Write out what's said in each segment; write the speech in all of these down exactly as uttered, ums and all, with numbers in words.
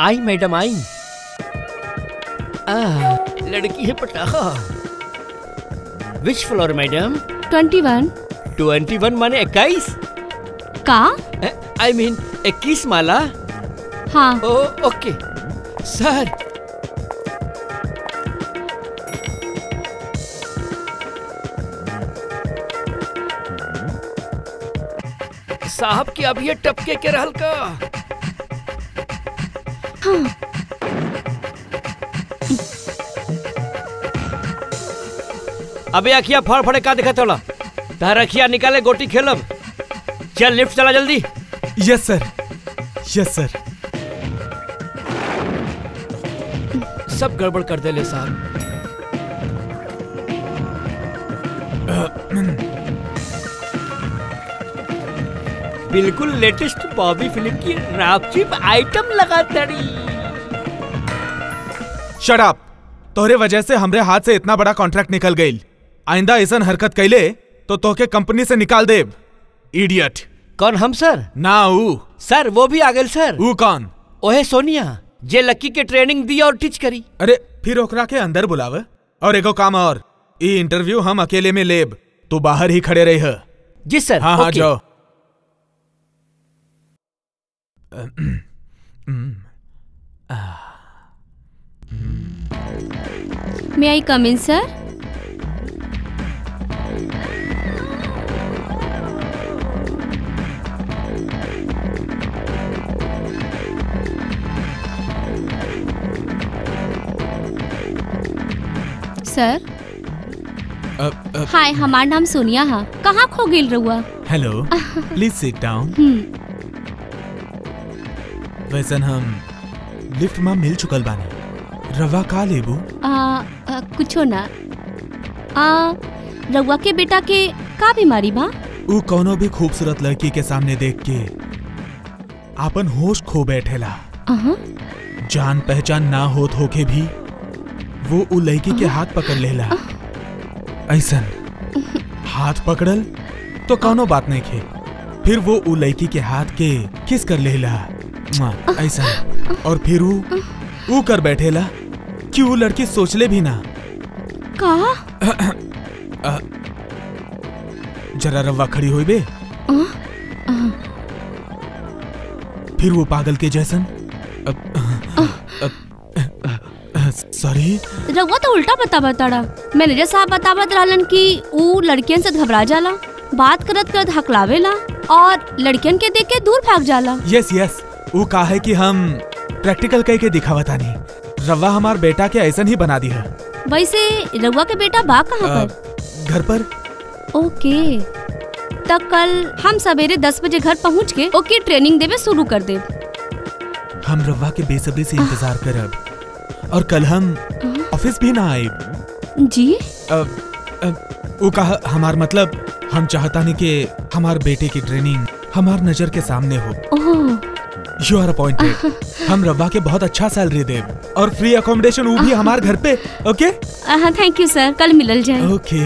आई madam आई। आ, लड़की है पटाखा। Which floor madam? Twenty one. Twenty one माने इक्कीस का? आई मीन इक्कीस माला। हाँ। Oh, okay sir. साहब की अब ये टपके के रहल का। हाँ। अबे आखिया फड़ फड़े का दिखत होला? तारखिया निकाले गोटी खेलब। चल लिफ्ट चला जल्दी। Yes sir, yes sir. सब गड़बड़ कर दे ले साहब। बिल्कुल लेटेस्ट बॉबी फिल्म की रापचिप आइटम लगा तड़ी। Shut up. तोहरे वजह से हमरे हाथ से इतना बड़ा कॉन्ट्रैक्ट निकल गई। आइंदा ऐसन हरकत कैले तो तोहके कंपनी से निकाल देब। इडियट। कौन हम सर? ना ऊ। सर वो भी आ गए सर। ऊ कौन? ओहे सोनिया, जे लक्की के ट्रेनिंग दी और टीच करी। अरे फिर ओकरा के अंदर बुलावे। और एगो काम और, ये इंटरव्यू हम अकेले में लेब, तू बाहर ही खड़े रह। जी सर। हाँ हाँ जाओ। May I come in, sir? Sir? Uh, uh, Hi, हमार नाम सोनिया है। कहाँ खो गई रहुआ? Hello, please sit down. Hmm. वैसन हम लिफ्ट में मिल चुकल बानी। रवा का लेबू? आ, आ, कुछो ना। आ, रवा के बेटा के का बीमारी बा? वो कोनो भी खूबसूरत लड़की के सामने देख के आपन होश खो बैठेला। जान पहचान ना होत होके भी वो उ लड़की के हाथ पकड़ लेला। ऐसन हाथ पकड़ल तो कोनो बात नहीं खे, फिर वो उ लड़की के हाथ के किस कर लेला ऐसा। और फिर वो, वो कर बैठेला कि वो लड़की सोचले भी ना। का? जरा रवा खड़ी होई बे। फिर वो पागल के जैसन। सॉरी रवा तो उल्टा बता बताड़ा। मैनेजर साहब बतावत रहलन कि वो लड़कियन से घबरा जाला, बात करत करत हकलावेला और लड़कियन के देख के दूर भाग जाला। यस यस, वो कहा है कि हम प्रैक्टिकल कह के दिखावता नहीं। रवा हमार बेटा के ऐसा ही बना दी है। वैसे रवा के बेटा बा कहाँ पर? घर पर। ओके, तब कल हम सवेरे दस बजे घर पहुँच के ओके ट्रेनिंग देवे शुरू कर दे। हम रवा के बेसब्री से इंतजार करब और कल हम ऑफिस भी ना आएब। जी? वो कहा हमार मतलब हम चाहता नहीं कि हमार बेटे की ट्रेनिंग हमार नजर के सामने हो। You are appointed. हम रवा के बहुत अच्छा सैलरी देब और फ्री अकोमोडेशन वो भी हमार घर पे। ओके? हाँ थैंक यू सर, कल मिलल जाए। ओके।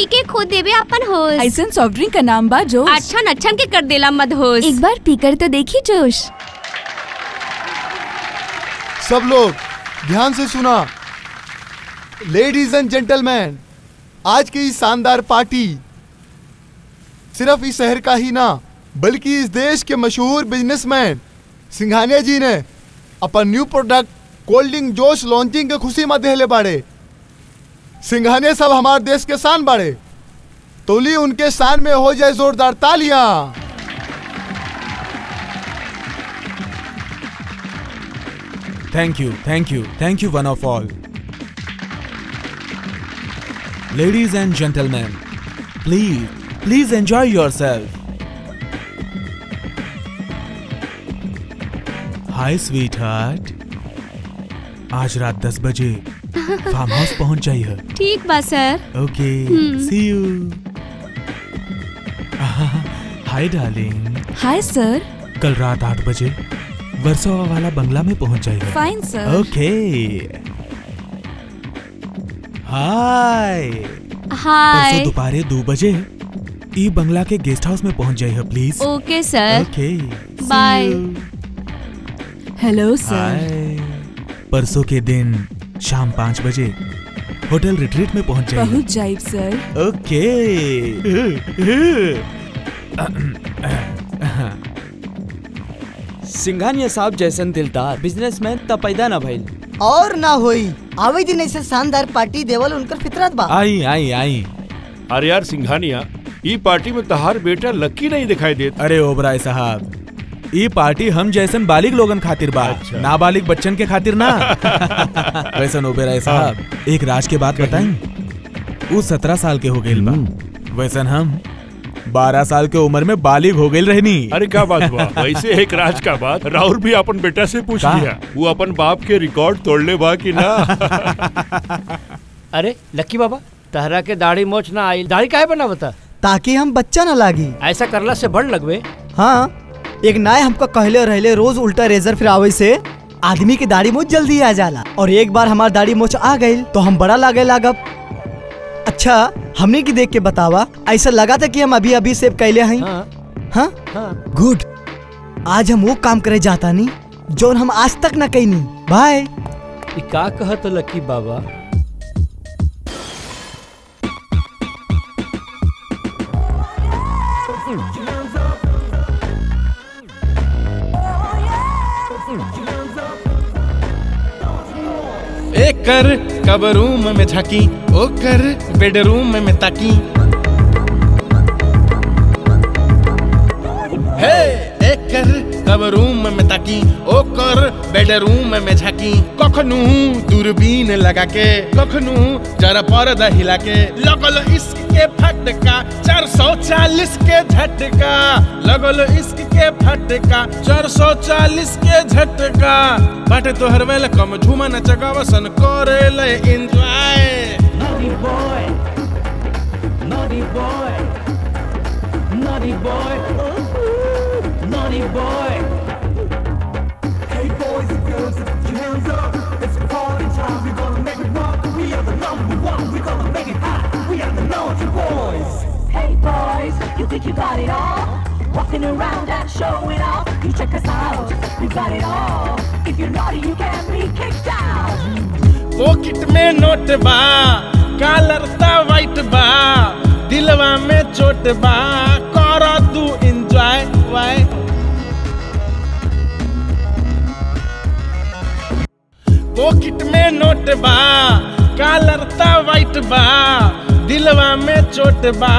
पीके खो देवे अपन होश। ऐसन सॉफ्ट ड्रिंक का नाम बा जोश। अच्छा नच्छन के कर देला मद होश। एक बार पीकर तो देखी जोश। सब लोग ध्यान से सुना। लेडीज एंड जेंटलमैन, आज की इस शानदार पार्टी सिर्फ इस शहर का ही ना बल्कि इस देश के मशहूर बिजनेसमैन सिंघानिया जी ने अपन new product cold drink Josh launching के खुशी में देहले बाड़े। सिंघानिया सब हमारे देश के शान बाड़े, तोली उनके शान में हो जाए जोरदार तालियां। Thank you, thank you, thank you one of all. Ladies and gentleman, please please enjoy yourself. Hi sweetheart, आज रात दस बजे फार्म हाउस पहुंच जाइए। ठीक बा sir. Okay, see you. Hi darling. Hi sir. कल रात आठ बजे वर्षा वाला बंगला में पहुंच जाइए। Fine sir. Okay. Hi hi. परसों दोपहर दो बजे ई बंगला के गेस्ट हाउस में पहुंच जाइए please. Okay sir. Okay bye. Hello sir. परसों के दिन शाम पाँच बजे होटल रिट्रीट में पहुंच जाइए। पहुंच जाइए सर। ओके। सिंघानिया साहब जैसन दिलदार बिजनेसमैन त पैदा ना भइल और ना होई। आवे दिन ऐसे शानदार पार्टी देवल उनकर फितरत बा। आई आई आई। अरे यार सिंघानिया, ई पार्टी में तहार बेटा लकी नहीं दिखाई देता। अरे ओबराय साहब, ये पार्टी हम जैसन बालिग लोगन खातिर बा। अच्छा। ना बालिग बच्चन के खातिर ना। वैसन ओबेराय साहब, एक राज के बात बताई। वो सत्रह साल के हो गेल बा, वैसन हम बारह साल के उम्र में बालिग हो गेल रहनी। अरे क्या बात बा। वैसे एक राज का बात राहुल भी अपन बेटा से पूछ लिया, वो अपन बाप के रिकॉर्ड तोड़ले बा कि ना। अरे लक्की बाबा, तहरा के दाढ़ी मोच ना आई। दाढ़ी काहे बनावता? ताकि हम बच्चा न लागी। ऐसा करला से बड़ लगवे। हाँ, एक नाय हमको कहले रहले रोज उल्टा रेजर फिरावे से आदमी के दाढ़ी मोछ जल्दी आ जाला, और एक बार हमार दाढ़ी मोछ आ गई तो हम बड़ा लागे लागब। अच्छा हमने की देख के बतावा, ऐसा लगा था कि हम अभी अभी सेव कैले हैं। हाँ गुड। आज हम वो काम करे जाता नी जोन हम आज तक न कईनी। बाय। का कहत लकी बाबा। कर कबरूम में झाकी, ओ कर बेडरूम में ताकी। हे एक कर कबरूम में ताकी, ओ कर बेडरूम में झाकी। कखनू दूरबीन लगा के, कखनू जरा पर्दा हिला के, लगल इश्क के फटका चार सौ चालीस के झटका। लगल इश्क के फटका चार सौ चालीस के झटका। बाटे तो हर वेला कम झूमा न चगावसन करेले enjoy. Naughty boy, naughty boy, naughty boy, naughty boy. Hey boys and girls, put your hands up. It's party time. We're gonna make it rock. We are the number one. We're gonna make it hot. We are the naughty boys. Hey boys, you think you got it all? Walking around and showing off. You check us out. We got it all. If you're naughty, you can be kicked out. Pocket में note बा, collar ता white बा, दिलवा में चोट बा, करो तू एंजॉय वाय। पॉकेट में नोट बा, कॉलर ता वाइट बा, दिलवा में चोट बा,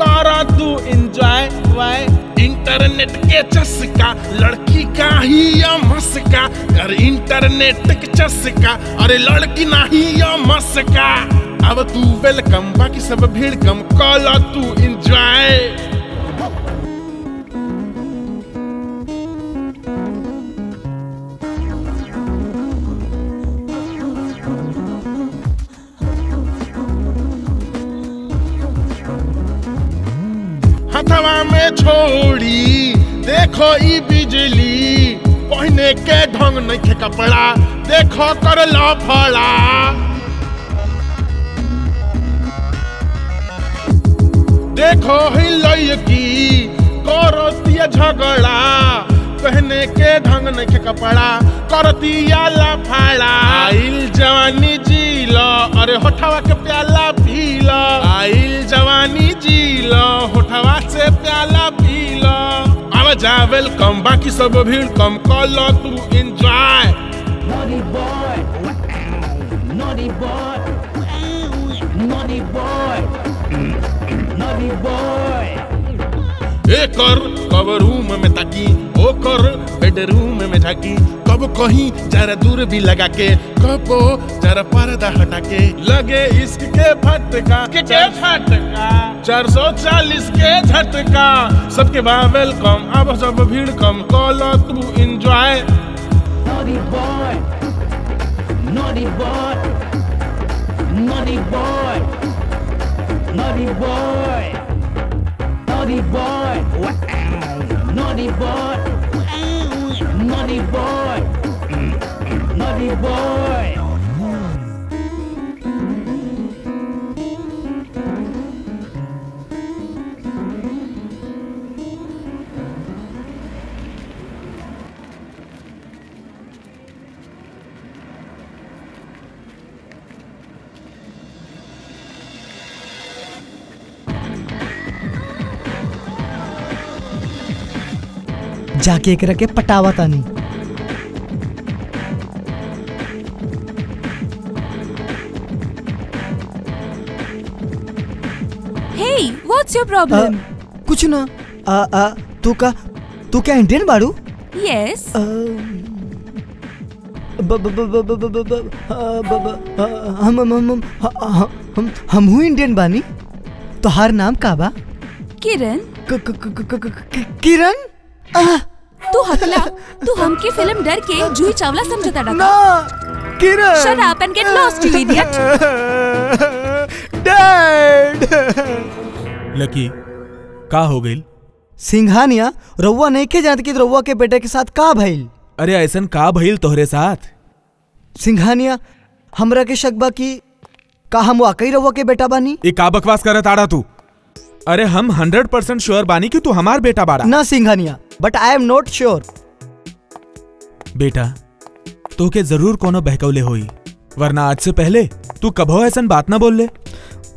करो तू एंजॉय वाय। इंटरनेट के चस्का, लड़की का ही या मस्का। अरे इंटरनेट के चस्का, अरे लड़की ना ही या मस्का। अब तू वेलकम, बाकी सब भीड़ कम, कॉल तू एंजॉय। हथवा में छोड़ी देखो ई बिजली, पहने के ढंग नहीं थे कपड़ा, देखो कर लो फड़ा। देखो ही लड़की करती झगड़ा, पहने के ढंग न के कपड़ा करती लाफाड़ा। आइल जवानी जीला अरे होठवा के प्याला पीला, आइल जवानी जीला होठवा से प्याला पीला। आवाज वेलकम बाकी सब भीड़ कम कर लो तू enjoy. Naughty boy, naughty boy, naughty boy, naughty boy. एकर कब रूम में ताकी, ओकर बेडरूम में झाकी, कब कहीं जरा दूर भी लगा के, कब जरा पर्दा हटा के, लगे इश्क के फटका झटका, चार सौ चालीस के झटका। सबके बाद वेलकम, अब सब भीड़ कम कॉलो तू enjoy. Naughty boy, naughty boy, naughty boy, naughty boy, naughty boy, naughty boy, naughty boy, naughty boy. जाके एक रखे पटावा तानी। Hey, what's your problem? Uh, कुछ ना। आ uh, आ uh, तू का तू क्या इंडियन बारू? Yes. ब ब ब ब ब ब हम हम हम हम हम हूँ इंडियन बानी। तुहार नाम का बा? किरण। क क क क क किरण। तू हकला, तू हमकी फिल्म डर के जूही चावला समझता डका। ना, Kiran. Shut up and get lost, you idiot. Dad. Lucky, का हो गई? सिंघानिया, रउवा नहीं के जानत कि रउवा के बेटे के साथ का भइल? अरे ऐसन का भइल तोहरे साथ? सिंघानिया, हमरा के शक बा कि का हम वाकई रउवा के बेटा बानी? ये का बकवास करत आड़ा तू? अरे हम हंड्रेड परसेंट श्योर बानी कि तू हमार बेटा बाड़ा। ना Singhania, but I am not sure. बेटा तोके जरूर कोनो बहकौले होई, वरना आज से पहले तू कभो ऐसन बात ना बोल ले।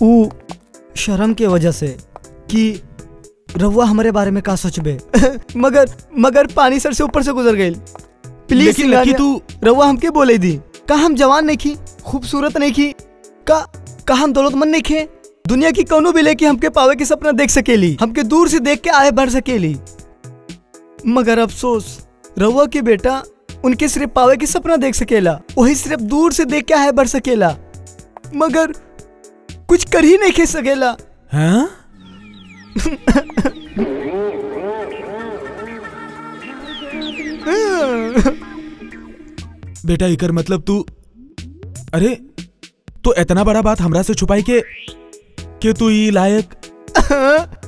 ऊ शर्म के वजह से कि रउवा हमारे बारे में का सोचबे। मगर मगर पानी सर से ऊपर से गुजर गई। प्लीज लकी तू रउवा हमके बोले दी का हम जवान नहीं थी, खूबसूरत नहीं थी, का का हम दौलतमंद नहीं थे, दुनिया की कोनो भी लेके हमके पावे के सपना देख सकेली, हमके दूर से देख के आए बढ़ सकेली। मगर अफसोस रउवा के बेटा उनके सिर्फ पावे के सपना देख सकेला, वही सिर्फ दूर से देख के आए बढ़ सकेला, मगर कुछ कर ही नहीं सकेला। हाँ? बेटा इकर मतलब तू, अरे तो इतना बड़ा बात हमरा से छुपाई के के तू ये लायक।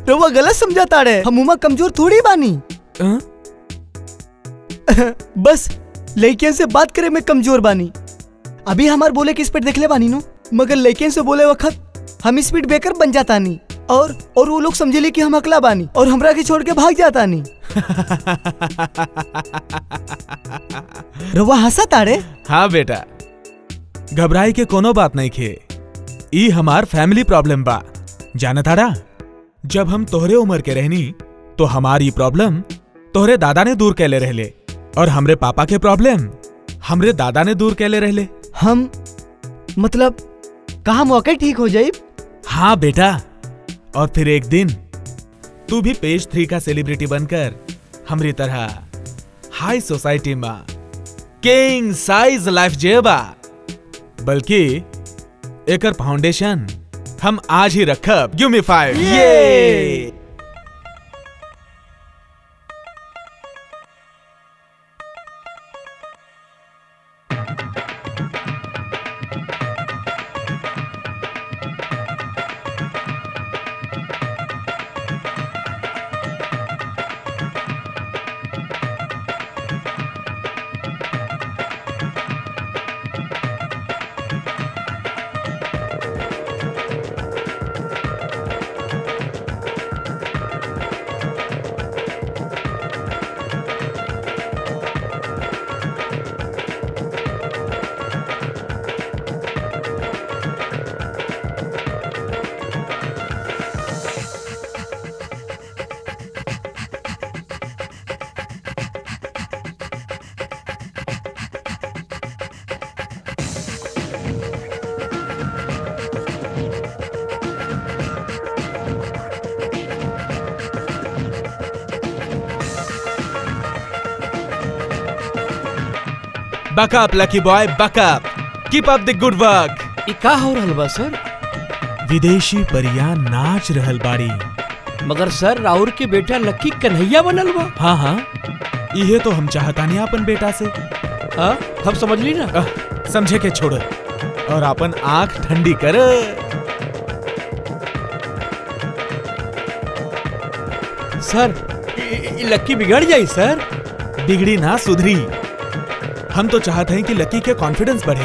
रउवा गलत समझता रे, हमुमा कमजोर थोड़ी बानी। आ? बस लड़कियन से बात करे में कमजोर बानी। अभी हमार बोले की स्पीड देखले बानी नो, मगर लड़कियन से बोले वक्त हम स्पीड ब्रेकर बन जाता नहीं, और और वो लोग समझे ले कि हम अकला बानी और हमरा के छोड़ के भाग जाता नहीं। रउवा हंसता रे? हाँ बेटा, घबराई के कोनो बात नहीं खे, ई हमार फैमिली प्रॉब्लम बा। जाना था जब हम तोहरे उम्र के रहनी तो हमारी प्रॉब्लम तोहरे दादा ने दूर कैले रहले, और हमरे पापा के प्रॉब्लम हमरे दादा ने दूर कैले रहले। हम मतलब कहा मौके ठीक हो जाए? हाँ बेटा, और फिर एक दिन तू भी पेज थ्री का सेलिब्रिटी बनकर हमरी तरह हाई सोसाइटी में किंग साइज लाइफ जेबा। बल्कि एकर फाउंडेशन हम आज ही रखब। Give me five. ये Buck up, lucky boy, buck up. Keep up the good work. ये क्या हो रहल बा सर? विदेशी परियां नाच रहल बाड़ी। मगर सर राउर के बेटा लक्की कन्हैया बनल बा। हाँ हाँ, ये तो हम चाहतानी अपन बेटा से। हाँ, हम समझ ली ना? आ, समझे के छोड़ और अपन आँख ठंडी कर। सर लक्की बिगड़ जाई सर। बिगड़ी ना सुधरी। हम तो चाहते हैं कि लक्की के कॉन्फिडेंस बढ़े।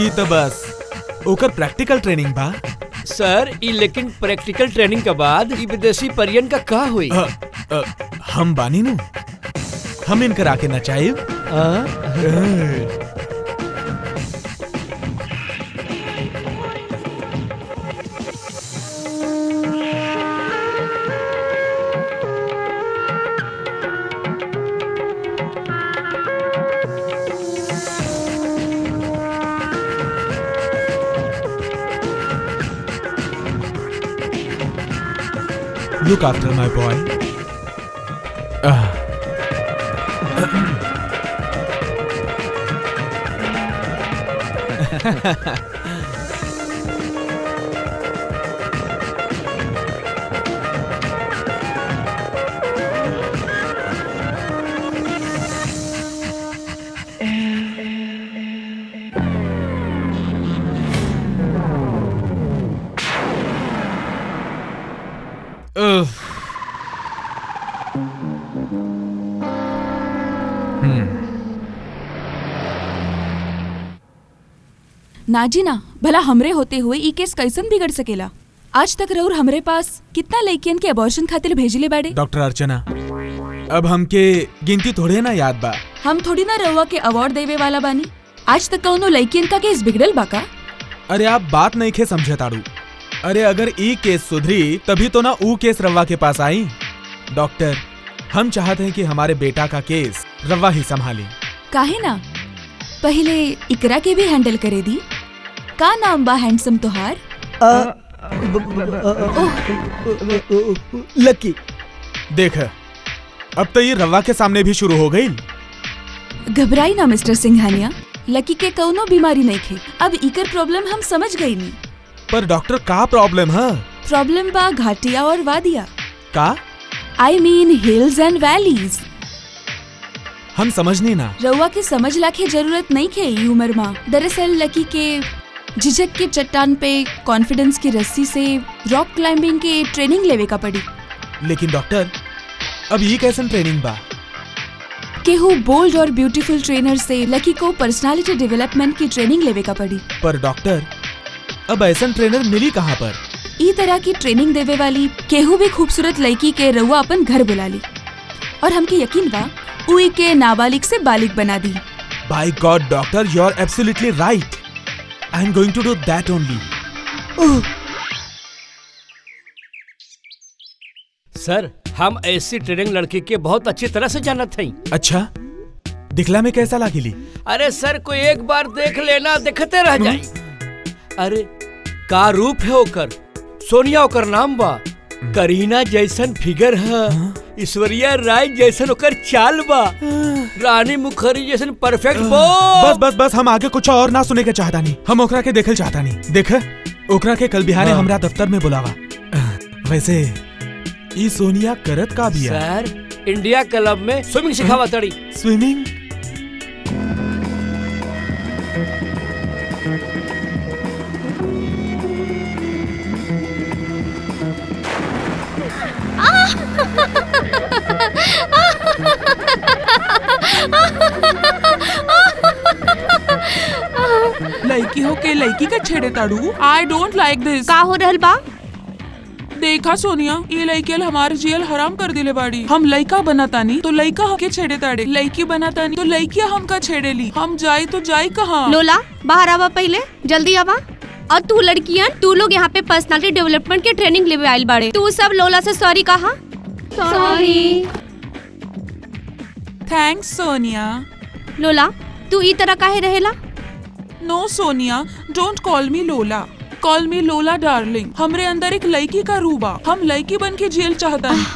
ये तो बस ओकर प्रैक्टिकल ट्रेनिंग बा सर। ये लेकिन प्रैक्टिकल ट्रेनिंग के बाद ये विदेशी परियन का का हुई? आ, आ, हम बानी नु हम इनकर आके नचाए। Look after my boy. नाजी ना भला हमरे होते हुए ई केस कैसन बिगड़ सकेला। आज तक राहुल हमरे पास कितना लड़कियन के अबॉर्शन खातिर भेजले बाड़े। डॉक्टर अर्चना अब हमके गिनती थोड़े ना याद बा। हम थोड़ी ना रहुआ के अवार्ड देवे वाला बानी। आज तक कौनो लड़कियन का केस बिगड़ल बा का? अरे आप बात नहीं खे समझे तारू। अरे अगर ई केस सुधरी तभी तो ना ऊ केस रवा के पास आई। डॉक्टर हम चाहते हैं कि हमारे बेटा का केस रवा ही संभाले। काहे ना पहले इकरा के भी हैंडल करे दी। का नाम बा हैंडसम तोहार? लकी। देख अब तो ये रवा के सामने भी शुरू हो गई। घबराई ना मिस्टर सिंघानिया, लकी के कौनो बीमारी नहीं थे। अब इकर प्रॉब्लम हम समझ गई नी। पर डॉक्टर का प्रॉब्लम है? प्रॉब्लम बा घाटिया और वादिया का। I mean hills and valleys. हम समझनी ना। रउआ के समझ लाखे जरूरत नहीं खे ई उम्र माँ। दरअसल लकी के झिझक के चट्टान पे कॉन्फिडेंस की रस्सी से रॉक क्लाइंबिंग के ट्रेनिंग लेवे का पड़ी। लेकिन डॉक्टर अब ये कैसन ट्रेनिंग बा? केहू बोल्ड और ब्यूटीफुल ट्रेनर से लकी को पर्सनालिटी डेवलपमेंट की ट्रेनिंग लेवे का पड़ी। पर डॉक्टर अब ऐसा ट्रेनर मिली कहाँ पर? ई तरह की ट्रेनिंग देवे वाली केहू भी खूबसूरत लड़की के रउआ अपन घर बुला ली और हमके यकीन बा उई के नाबालिग से बालिग बना दी। By God doctor you are absolutely right. I am going to do that only. Sir हम ऐसी ट्रेनिंग लड़की के बहुत अच्छी तरह से जानत हैं। अच्छा दिखला में कैसा लागेली? अरे सर कोई एक बार देख लेना देखते रह जाए। अरे का रूप है ओकर। सोनिया ओकर नाम बा। करीना जैसन फिगर है। ईश्वरिया राय जैसन ओकर चाल बा। रानी मुखर्जी जैसन परफेक्ट बो। बस बस बस हम आगे कुछ और ना सुने के चाहता नहीं। हम ओकरा के देखल चाहता नहीं। देख ओकरा के कल बिहाने हमरा दफ्तर में बुलावा। वैसे ई सोनिया करत का भी है? सर इंडिया क्लब में स्विमिंग सिखावा तड़ी। स्विमिंग? लड़की हो के लड़की का छेड़े ताड़ू। I don't like this. का हो रहल बा? देखा सोनिया ये लड़कियल हमारे जियल हराम कर दिले बाड़ी। हम लड़का बनातानी तो लड़का हमके छेड़े ताड़े। लड़की बनातानी तो लड़किया हमका छेड़े ली। हम जाई तो जाई कहाँ? लोला बाहर आवा पहले जल्दी आवा। और तू लड़कियन तू लोग यहाँ पे पर्सनालिटी डेवलपमेंट के ट्रेनिंग लेवे आयल बाड़े। तू सब लोला से सॉरी कहा। सॉरी। थैंक्स सोनिया। लोला तू ई तरह काहे रहेला? No Sonia don't call me Lola. Call me लोला डार्लिंग। हमरे अंदर एक लड़की का रूबा। हम लड़की बन के जेल चाहता है।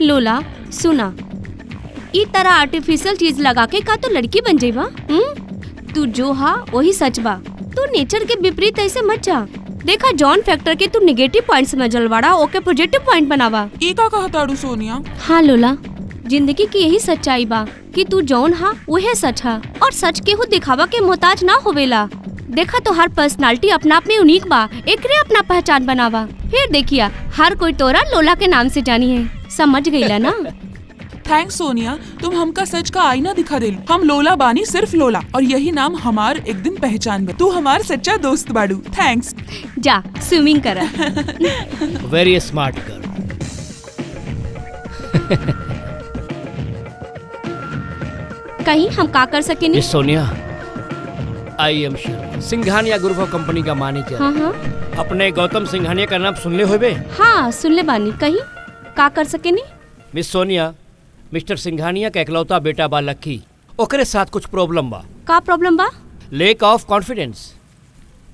लोला सुना ई तरह आर्टिफिशियल चीज लगा के का तो लड़की बन जेबा? तू जो हा वही सच बा। तू नेचर के विपरीत ऐसे मत जा। देखा जॉन फैक्टर के तू नेगेटिव पॉइंट समझल बाड़ा, ओके पॉजिटिव पॉइंट बनावा। ई का कहताड़ू सोनिया? हाँ लोला, जिंदगी की यही सच्चाई बा कि तू जॉन हा वह सच हा और सच केहू दिखावा के मोहताज ना होवेला। देखा तो हर पर्सनालिटी अपना आप में यूनिक बा, एकरे अपना पहचान बनावा। फिर देखिया हर कोई तोरा लोला के नाम से जानी है, समझ गईला ना? थैंक्स सोनिया, तुम हमका सच का आईना दिखा दे। हम लोला बानी, सिर्फ लोला, और यही नाम हमार एक दिन पहचान बा। तू हमार सच्चा दोस्त बाड़ू। थैंक्स। जा स्विमिंग करा। Very smart girl. कहीं हम का कर सके नहीं? Sonia, I am Sharma, Singhania group of company का मैनेजर। हाँ हाँ। अपने गौतम सिंघानिया का नाम सुनले होबे? हाँ सुनले बानी। कहीं का कर सके नहीं? मिस सोनिया, मिस्टर सिंघानिया का एकलौता बेटा बा लक्की, ओकरे साथ कुछ प्रॉब्लम बा। का प्रॉब्लम बा? Lack of confidence.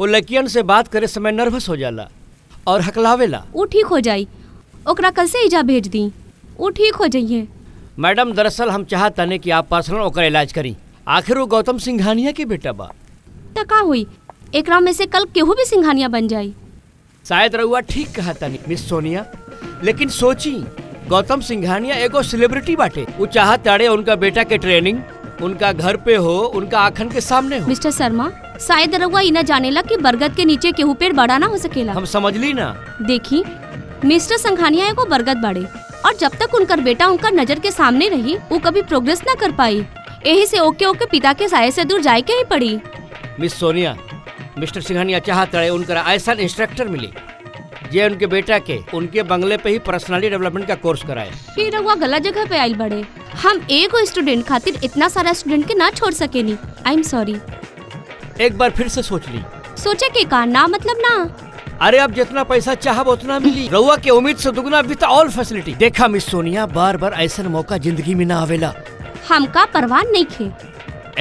वो लड़कियन से बात करे समय नर्वस हो जाला और हकलावेला। वो ठीक हो जाई, ओकरा कल से इजा भेज दी, वो ठीक हो जाइए। मैडम, दरअसल हम चाहत ताने कि आप पर्सनल ओकर इलाज करी। आखिर वो गौतम सिंघानिया के बेटा बा। टका हुई एकरा में से कल केहू भी सिंघानिया बन जाई। शायद रहुआ ठीक कहा तानी मिस सोनिया, लेकिन सोची गौतम सिंघानिया एगो सेलिब्रिटी बाटे। वो चाहत ताड़े उनका बेटा के ट्रेनिंग उनका घर पे हो, उनका आँखन के सामने हो। मिस्टर शर्मा, शायद रउआ इना जानेला कि बरगद के नीचे केहू पेड़ बड़ा ना हो सकेला। हम समझली ना। देखी मिस्टर सिंघानिया एगो बरगद बाड़े और जब तक उनकर बेटा उनका नजर के सामने रही वो कभी प्रोग्रेस न कर पाई। यही से ओके ओके पिता के साये से दूर जाए के ही पड़ी। मिस सोनिया, मिस्टर सिंघानिया चाहत ताड़े उनका ऐसा इंस्ट्रक्टर मिले जे उनके बेटा के उनके बंगले पे ही पर्सनालिटी डेवलपमेंट का कोर्स कराए। फिर वो गलत जगह पे आइल बड़े। हम एक स्टूडेंट खातिर इतना सारा स्टूडेंट के ना छोड़ सके नी। I am sorry. एक बार फिर से सोच ली। सोचे के का ना मतलब ना। अरे आप जितना पैसा चाहब उतना मिली, रउआ के उम्मीद से दुगना विद ऑल फैसिलिटी। देखा मिस सोनिया, बार बार ऐसा मौका जिंदगी में ना आवेला। हमका परवाह नहीं खे।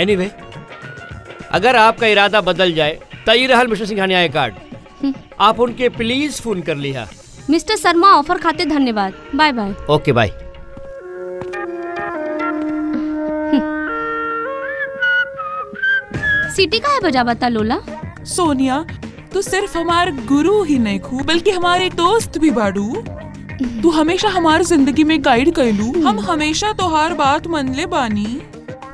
एनीवे, अगर आपका इरादा बदल जाए तय रहल मिस्टर सिंघानिया कार्ड, आप उनके प्लीज फोन कर लिया। मिस्टर शर्मा, ऑफर खाते धन्यवाद, बाय बाय। Okay bye. सिटी का है बजा बता लोला? सोनिया, तू सिर्फ हमार गुरु ही नहीं खू बल्कि हमारे दोस्त भी बाड़ू। तू हमेशा हमार जिंदगी में गाइड कैलू। हम हमेशा तोहार बात मनले बानी।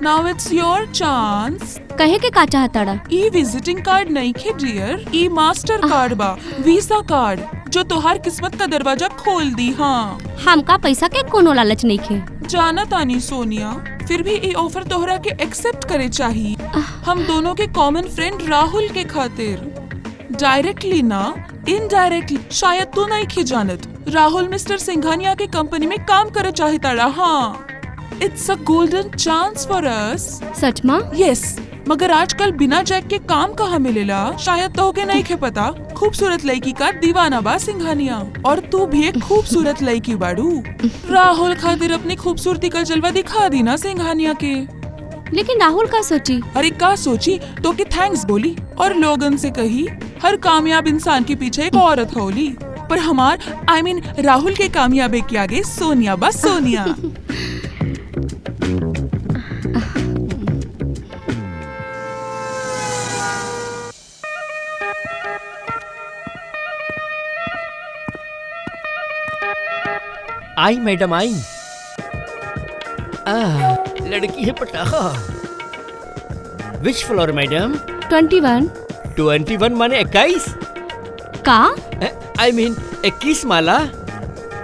Now it's your chance. कहे के का चाहताड़ा? ई विजिटिंग कार्ड नहीं खे डियर, ई मास्टर कार्ड बा, वीसा कार्ड, जो तोहार किस्मत का दरवाजा खोल दी। हाँ, हमका पैसा के कोनो लालच नहीं खे। जाना तानी सोनिया, फिर भी ई ऑफर तोहरा के एक्सेप्ट करे चाहिए। हम दोनों के कॉमन फ्रेंड राहुल के खातिर, डायरेक्टली ना इनडायरेक्टली। शायद तू नहीं खे जानत, राहुल मिस्टर सिंघानिया के कंपनी में काम करे चाहताड़ा। हाँ, it's a golden chance for us. सच माँ? यस, मगर आजकल बिना जैक के काम कहाँ मिलेला। शायद तो के नहीं खे पता, खूबसूरत लड़की का दीवाना बा सिंघानिया, और तू भी एक खूबसूरत लड़की बाड़ू। राहुल खातिर अपनी खूबसूरती का जलवा दिखा दी ना सिंघानिया के। लेकिन राहुल का सोची? अरे का सोची तो के थैंक्स बोली और लोगन से कही हर कामयाब इंसान के पीछे एक औरत होली, पर हमार आई मीन राहुल के कामयाबी के आगे सोनिया बा सोनिया। आई मैडम आई। आ, लड़की है पटाखा। Which floor madam? Twenty one. Twenty one माने इक्कीस का? आई मीन इक्कीस माला।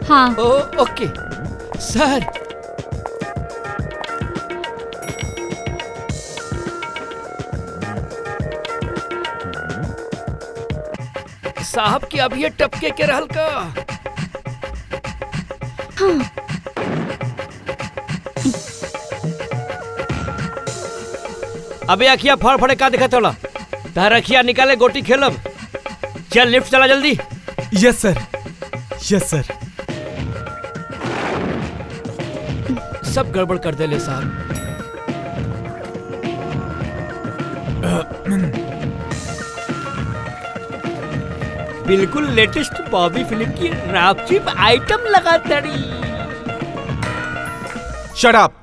हाँ। Oh, okay sir. साहब के अब ये टपके के रहल का। हाँ। अबे अखिया फड़ फड़े का दिखा तोला? तारखिया निकाले गोटी खेलब। चल लिफ्ट चला जल्दी। Yes sir, yes sir. सब गड़बड़ कर दे ले साहब। बिल्कुल लेटेस्ट बॉबी फिल्म की रैपचिप आइटम लगातारी। शट अप,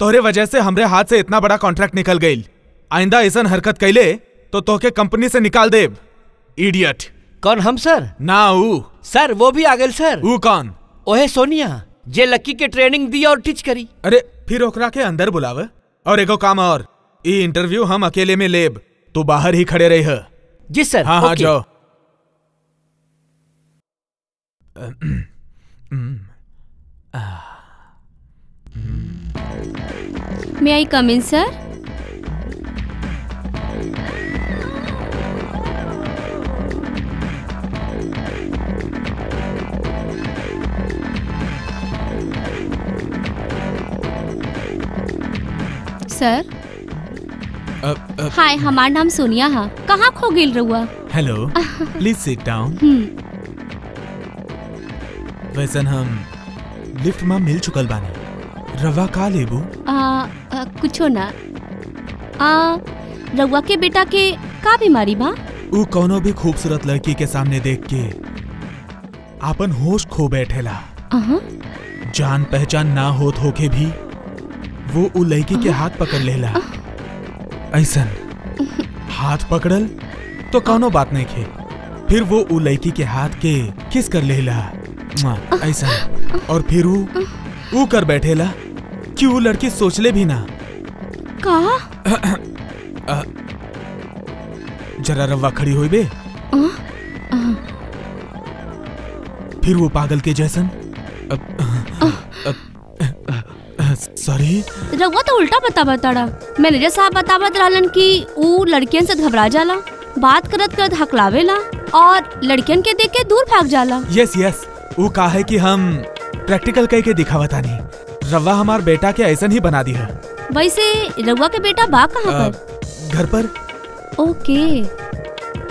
तोहरे वजह से हमरे हाथ से इतना बड़ा कॉन्ट्रैक्ट निकल गई। आइंदा ऐसा हरकत कैले तो तोहके कंपनी से निकाल दे। इडियट। कौन हम सर? ना ऊ। सर वो भी आ गए सर। ऊ कौन? ओहे सोनिया जे लक्की के ट्रेनिंग दी और टीच करी। अरे फिर ओकरा के अंदर बुलावे। और एगो काम और, ये इंटरव्यू हम अकेले में लेब, तू बाहर ही खड़े रही है। जी सर। हाँ हाँ जाओ। May I come in, sir? Sir? Uh, uh, Hi, हमार नाम सोनिया है। कहाँ खो गेल रहुआ? Hello, please sit down. वैसन हम लिफ्ट में मिल चुकल बानी। रवा का लेबू? कुछो ना। आ, रवा के बेटा के का बीमारी बा? उ कोनो भी खूबसूरत लड़की के सामने देख के आपन होश खो बैठेला। जान पहचान ना होत होके भी वो उ लड़की के हाथ पकड़ लेला। ऐसन हाथ पकड़ल तो कोनो बात नहीं खे, फिर वो उ लड़की के हाथ के किस कर लेला ऐसा, और फिर ऊ ऊ कर बैठेला कि वो लड़की सोचले भी ना। का जरा रवा खड़ी हुई बे। फिर वो पागल के जैसन। सॉरी रवा तो उल्टा बता बताड़ा। मैनेजर साहब बतावत रहलन कि वो लड़कियन से घबरा जाला, बात करत करत हकलावेला और लड़कियन के देख के दूर भाग जाला। यस यस वो कहा है कि हम प्रैक्टिकल कह के दिखावता नहीं, रवा हमार बेटा के ऐसा ही बना दी है। वैसे रवा के बेटा बा कहाँ पर? घर पर। ओके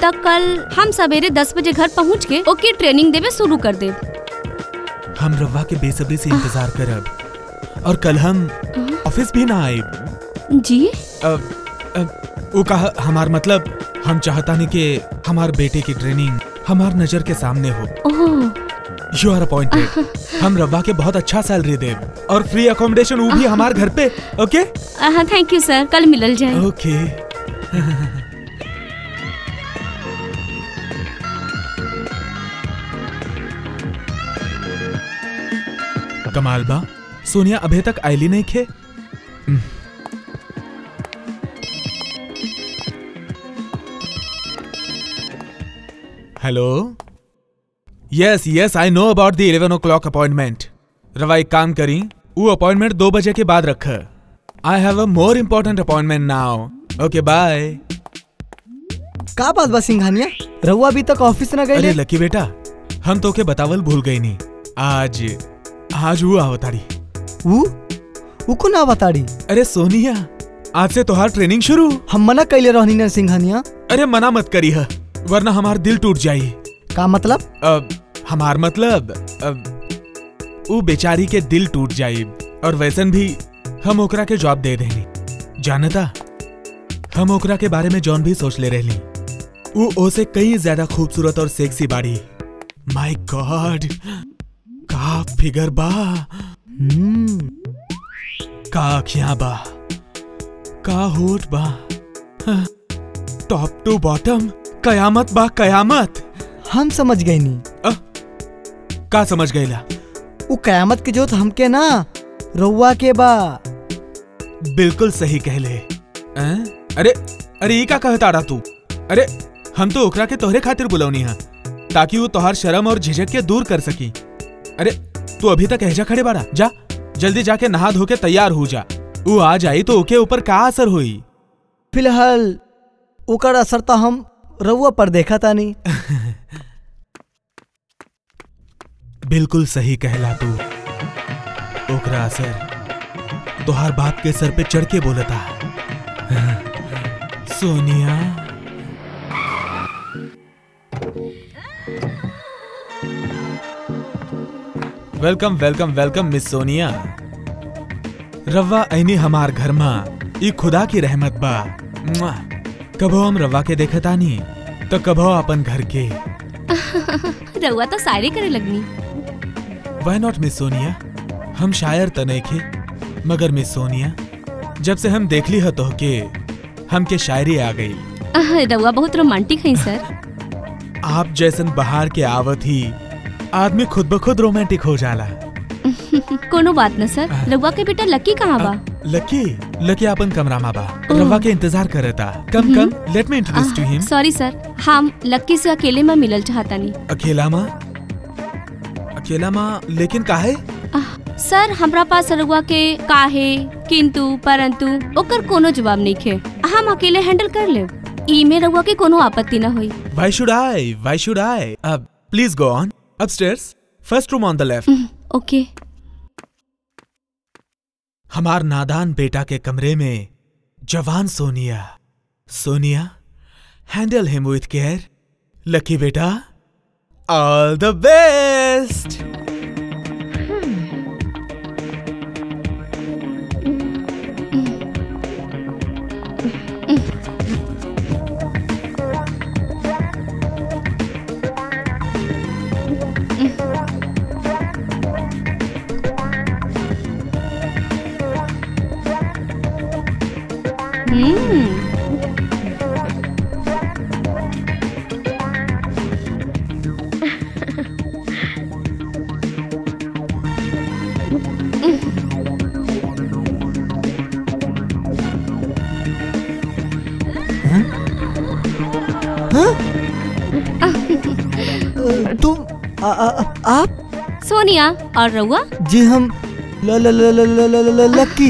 तो कल हम सवेरे दस बजे घर पहुँच के ओके ट्रेनिंग देवे शुरू कर दे। हम रवा के बेसब्री से इंतजार करब और कल हम ऑफिस भी ना आए। जी वो कहा हमार मतलब हम चाहता नहीं कि हमार बेटे की ट्रेनिंग हमार नजर के सामने हो। You are appointed. हम रवा के बहुत अच्छा सैलरी दे और फ्री अकोमोडेशन वो भी हमारे घर पे। Okay okay? Thank you sir, कल मिलल जाए। Okay okay. कमाल बा, सोनिया अभी तक आईली नहीं खे। Hello. Yes yes I know about the eleven o'clock appointment. रवा एक काम करी, वो अपॉइंटमेंट दो बजे के बाद रख। I have a more important appointment now. Okay bye. का बात बा सिंघानिया, रवा अभी तक ऑफिस ना गई? अरे लकी बेटा हम तो के बतावल भूल गई नहीं, आज आज वो आवताड़ी। वो वो कौन आवताड़ी? अरे सोनिया आज से तोहार ट्रेनिंग शुरू। हम मना कैले रहनी ना सिंघानिया। अरे मना मत करी है वरना हमार दिल टूट जाये। का मतलब? अब हमार मतलब वो बेचारी के दिल टूट जाये और वैसन भी हम ओकरा के जॉब दे देनी। जानता हम ओकरा के बारे में जॉन भी सोच ले रहली, वो ओसे कई ज्यादा खूबसूरत और सेक्सी बाड़ी। माय गॉड का फिगर बा, का अखियां बा, का होठ बा, टॉप टू बॉटम कयामत बा कयामत। हम समझ गए नी। का समझ गईला? वो कयामत के जोत हमके ना रवा के बा। बिल्कुल सही कहले। अरे अरे ये का कहताड़ा तू? अरे हम तो ओकरा के तोहरे खातिर बुलौनी है ताकि वो तोहार शर्म और झिझक के दूर कर सकी। अरे तू अभी तक ऐजा खड़े बाड़ा, जा जल्दी जाके नहा धो के तैयार हो जा। वो आ जाई तो ओके ऊपर का असर होई? फिलहाल ओकर असर तो हम रवा पर देखा था नहीं। बिल्कुल सही कहला तू। ओकरा असर तोहार बाप के सर पे चढ़ के बोलता Sonia. Welcome welcome welcome miss Sonia. रवा ऐनी हमार घर मां, ई खुदा की रहमत बा। कभो हम रवा के देखता नहीं तो कभो अपन घर के। रवा तो शायरी करे लगनी। Why not miss Sonia? हम शायर तने खे, मगर मिस सोनिया जब से हम देख ली है तो के हमके शायरी आ गई। रउआ बहुत रोमांटिक है सर। आप जैसन बहार के आवत ही आदमी खुद ब खुद रोमांटिक हो जाला। कोनो बात न सर। रउआ के बेटा लकी कहाँ बा? लकी लकी अपन कमरा में बा, रउआ के इंतजार करता। Come come let me introduce to him. Sorry sir, हम लकी से अकेले में मिलल चाहता नहीं। अकेला माँ अकेला माँ लेकिन काहे? सर हमरा पास रउआ के काहे किंतु परंतु ओकर कोनो जवाब नहीं है। हम अकेले हैंडल कर ले, ई में रउआ के कोनो आपत्ति न हुई। Why should I why should I अब please go on upstairs first room on the left. Okay. हमार नादान बेटा के कमरे में जवान Sonia Sonia handle him with care. Lucky बेटा ऑल द बेस्ट। सोनिया और रउआ? जी हम ल ल ल ल ल लकी।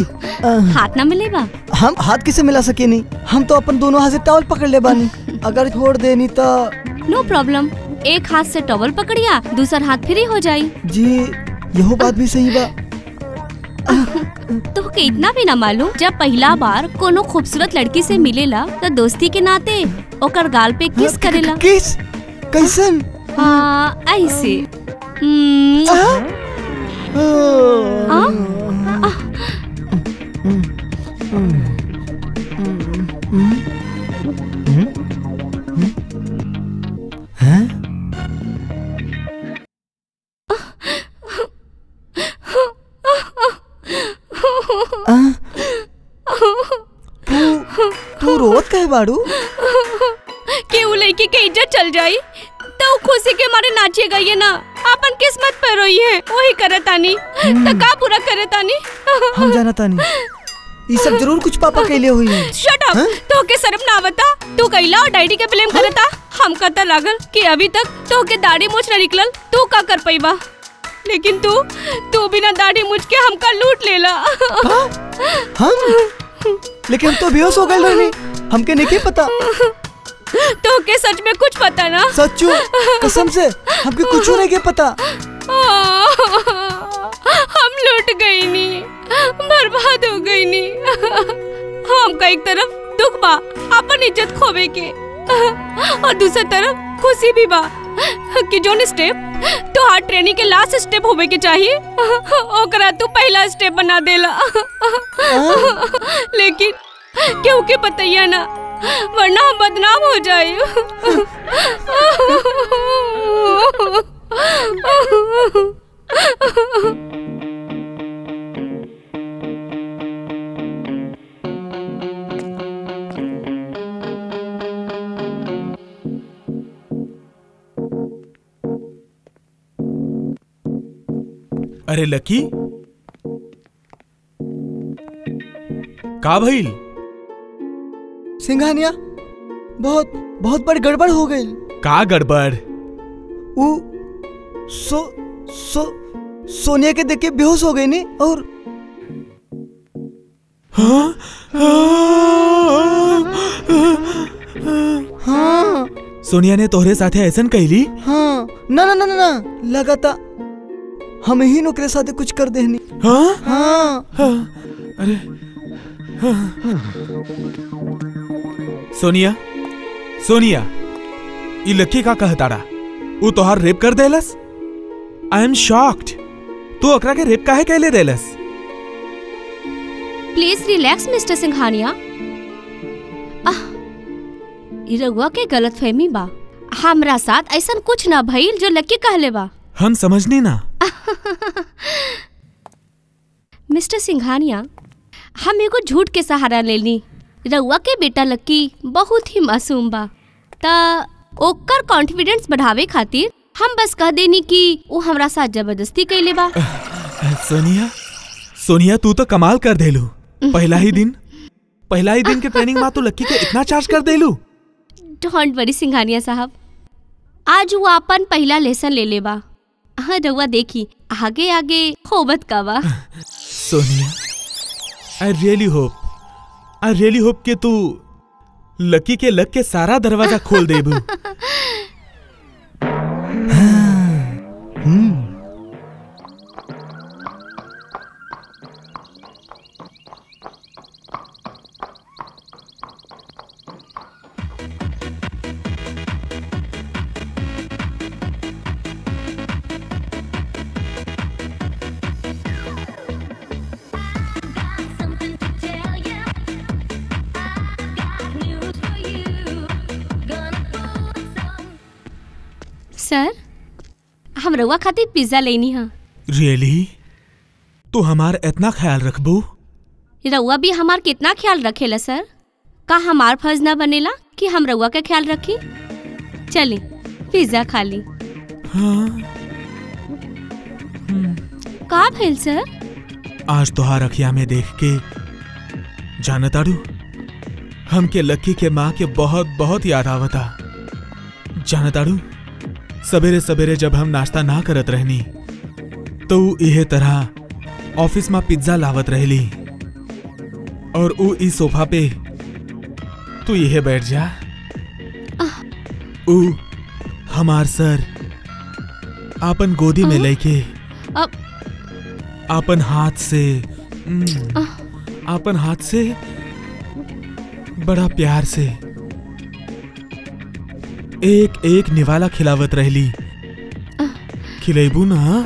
हाथ ना मिलेगा? हम हाथ किसे मिला सके नहीं, हम तो अपन दोनों हाथ से टॉवल पकड़ ले बानी। अगर छोड़ देनी तो नो प्रॉब्लम, एक हाथ से टॉवल पकड़िया दूसर हाथ फ्री हो जाई। जी यहो बात भी सही बा। तो के इतना भी ना मालूम, जब पहला बार कोनो खूबसूरत लड़की से मिलेला तो दोस्ती के नाते ओकर गाल पे किस करेला। किस? कैसन? हाँ ऐसे। तू रोत कहे बाड़ू के उ लड़की के इज्जत चल जाई तो खुशी के मारे नाचेगा ये ना। अपन किस्मत पर रोई है वही करतानी तका पूरा करतानी। हम जानतानी ये सब जरूर कुछ पापा के लिए हुई है। Shut up. तो के शर्म ना आवता, तू कैला और डैडी के ब्लेम करता। हम कहता लागल कि अभी तक तो के दाढ़ी मूछ ना निकलल तू का कर पईबा, लेकिन तू तू बिना दाढ़ी मूछ के हमका लूट लेला। हम लेकिन हम तो बेहोश हो गइल रहनी, हमके नहीं पता। तो के सच में कुछ पता ना? सच्चू कसम से हमके कुछ नहीं के पता। हम लूट गई नी, बर्बाद हो गई नी। हमका एक तरफ दुख बा अपन इज्जत खोवे के और दूसरी तरफ खुशी भी बा कि जोन स्टेप तो हार्ट ट्रेनिंग के लास्ट स्टेप होवे के चाहिए ओकरा तू पहला स्टेप बना देला। लेकिन क्योंकि पतैया ना वरना हम बदनाम हो जाए। अरे लकी का भइल? सिंघानिया बहुत बहुत बड़ी गड़बड़ हो गई। का गड़बड़? वो सो सो सोनिया के देख के बेहोश हो गई नी और हाँ हाँ, हाँ। सोनिया ने तोहरे साथे ऐसन कहली? हाँ ना ना ना ना लगाता हम ही नौकरे साथे कुछ कर देनी। हाँ हाँ, हाँ। अरे हाँ, हाँ। सोनिया सोनिया ये लकी का कहताड़ा वो तोहार रेप कर देलस। आई एम शॉक्ड, तू अकरा के रेप काहे कहले देलस? Please relax mister Singhania. आह ये रउआ के गलतफहमी बा, हमरा साथ ऐसा कुछ ना भइल जो लकी कहले बा। हम समझनी ना। मिस्टर सिंघानिया हम एगो झूठ के सहारा लेनी रउआ के बेटा लकी बहुत ही मासूम बा, ता ओकर कॉन्फिडेंस बढ़ावे खातिर हम बस कह देनी कि वो हमरा साथ जबरदस्ती कैले बा। सोनिया, सोनिया तू तो कमाल कर देलू। पहला ही दिन पहला ही दिन के ट्रेनिंग में तो लकी के इतना चार्ज कर देलू। डोंट वरी सिंघानिया साहब, आज वो अपन पहला लेसन ले ले बा। हाँ रउआ देखी आगे आगे होबत का बा। Sonia, I really hope I really hope के तू लकी के लक के सारा दरवाजा खोल देबू। सर, हम रउआ खातिर पिज्जा लेनी है। रियली? तो हमार इतना ख्याल रखबू? रउआ भी हमार कितना ख्याल रखेला सर, का हमार फर्ज ना बनेला कि हम रउआ का ख्याल रखी। चले पिज्जा खा ली। हाँ। का भेल सर? आज तोहार अखिया में देख के जानत आड़ू हमके लकी के माँ के बहुत बहुत याद आवता। जानत आड़ू सवेरे सवेरे जब हम नाश्ता ना करत रहनी तो इहे तरह ऑफिस में पिज्जा लावत रहली और उ ई सोफा पे तू इहे बैठ जा। उ हमार सर आपन गोदी में लेके आपन हाथ से आपन हाथ से बड़ा प्यार से एक एक निवाला खिलावत रहली। खिलेबू ना?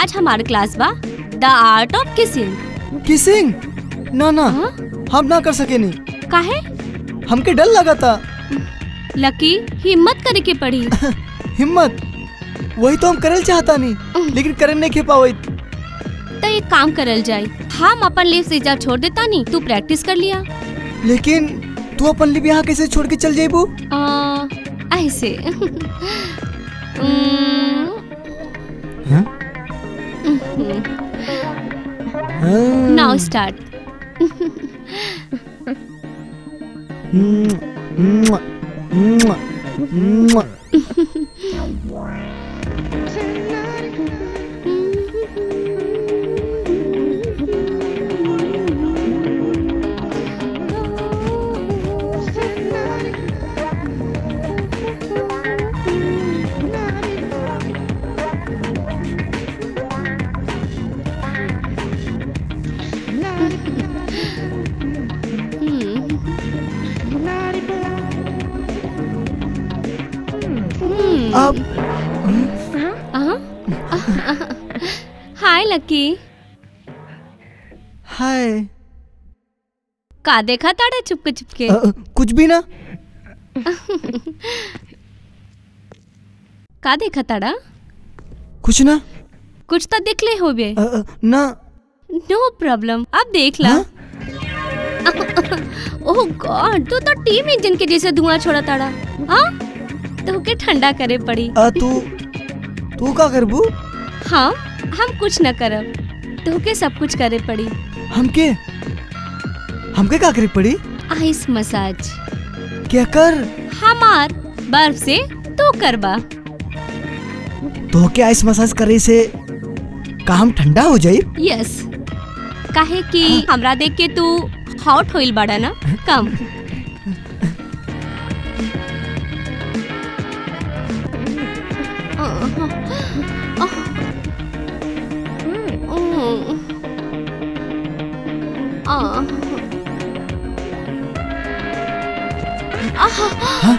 आज हमारे क्लास बा the art of kissing. Kissing? ना ना हा? हम ना कर सके नहीं। काहे? हमके डर लगा था। लकी हिम्मत करे के पड़ी। हिम्मत वही तो हम करल चाहता नहीं लेकिन करल नहीं के पावत। तो एक काम करल जाए, हम अपन लिप से जा छोड़ देता नहीं, तू प्रैक्टिस कर लिया। लेकिन तू अपन लिप यहाँ कैसे छोड़ के चल जाएबू? ऐसे। Now start. Hi lucky. Hi. का देखा ताड़ा चुपके चुपके? कुछ भी ना। का देखा ताड़ा? कुछ ना। कुछ तो देख ले होबे। ना। नो प्रॉब्लम, अब देख ला। ओह गॉड, तू तो टीम इंजन के जैसे धुआं छोड़ा ताड़ा। हाँ, तोके ठंडा करे पड़ी। तू तू का करबू? हाँ, हम कुछ न करब, तोके सब कुछ करे पड़ी। हमके हमके का करे पड़ी? Ice massage. क्या कर? हमार बर्फ से तो करबा। तो के आइस मसाज करे से काम ठंडा हो जाए? यस, काहे कि हमरा देख के तू हॉट होइल बाड़ा ना कम। हाँ?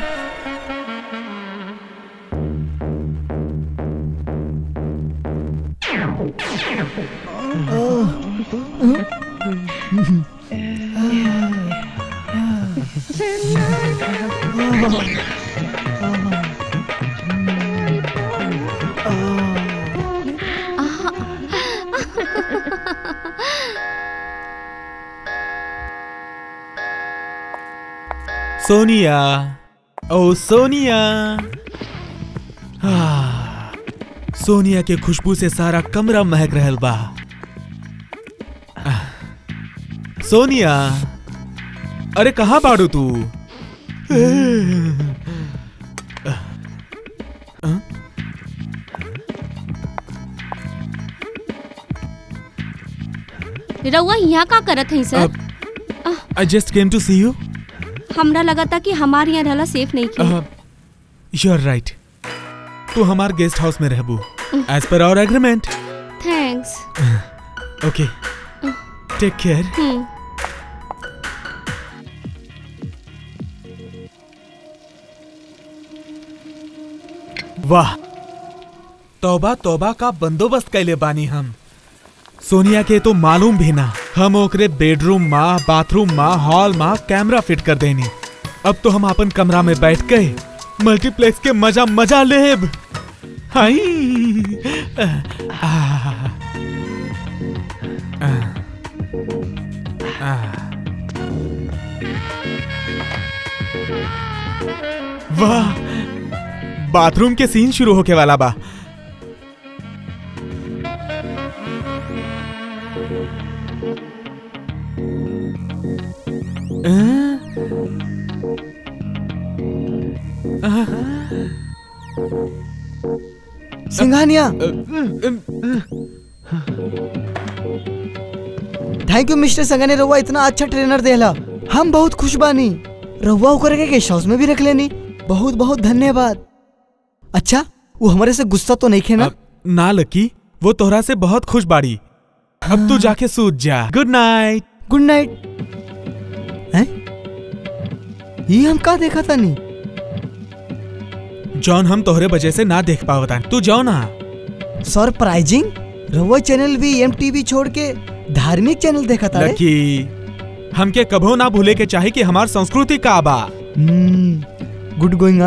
सोनिया, ओ सोनिया। हाँ, सोनिया के खुशबू से सारा कमरा महक रहल बा। सोनिया, अरे कहाँ बाड़ू तू? रउआ यहाँ का करत है sir? I just came to see you. हमरा लगा था कि हमारे यहाँ रहला सेफ नहीं किया। You're right. तू हमारे गेस्ट हाउस में रहबू। As per our agreement. Thanks. Okay. Take care. वाह, तौबा तौबा का बंदोबस्त कैले बानी हम। सोनिया के तो मालूम भी ना, हम ओकरे बेडरूम माँ, बाथरूम माँ, हॉल माँ कैमरा फिट कर देनी। अब तो हम अपन कमरा में बैठ गए मल्टीप्लेक्स के मजा मजा लेब। हाय वाह, बाथरूम के सीन शुरू होके वाला बा। Singhania, thank you mister Singhania, रउआ इतना अच्छा ट्रेनर देला, हम बहुत खुश बानी। रउआ ओकरा के गेस्ट हाउस में भी रख लेनी, बहुत बहुत धन्यवाद। अच्छा, वो हमारे से गुस्सा तो नहीं खेना ना? लकी, वो तोहरा से बहुत खुश बाड़ी। हाँ। अब तू जाके सूत जा। Good night. Good night. ये हम का देखा था नहीं जॉन, हम तोहरे वजह से ना देख पावता। तू जाओ ना। सरप्राइजिंग, रउआ चैनल भी एमटीवी छोड़ के धार्मिक चैनल देखा था। लकी, हमके कभो ना भूले के चाहे कि हमार संस्कृति का बा। Good going.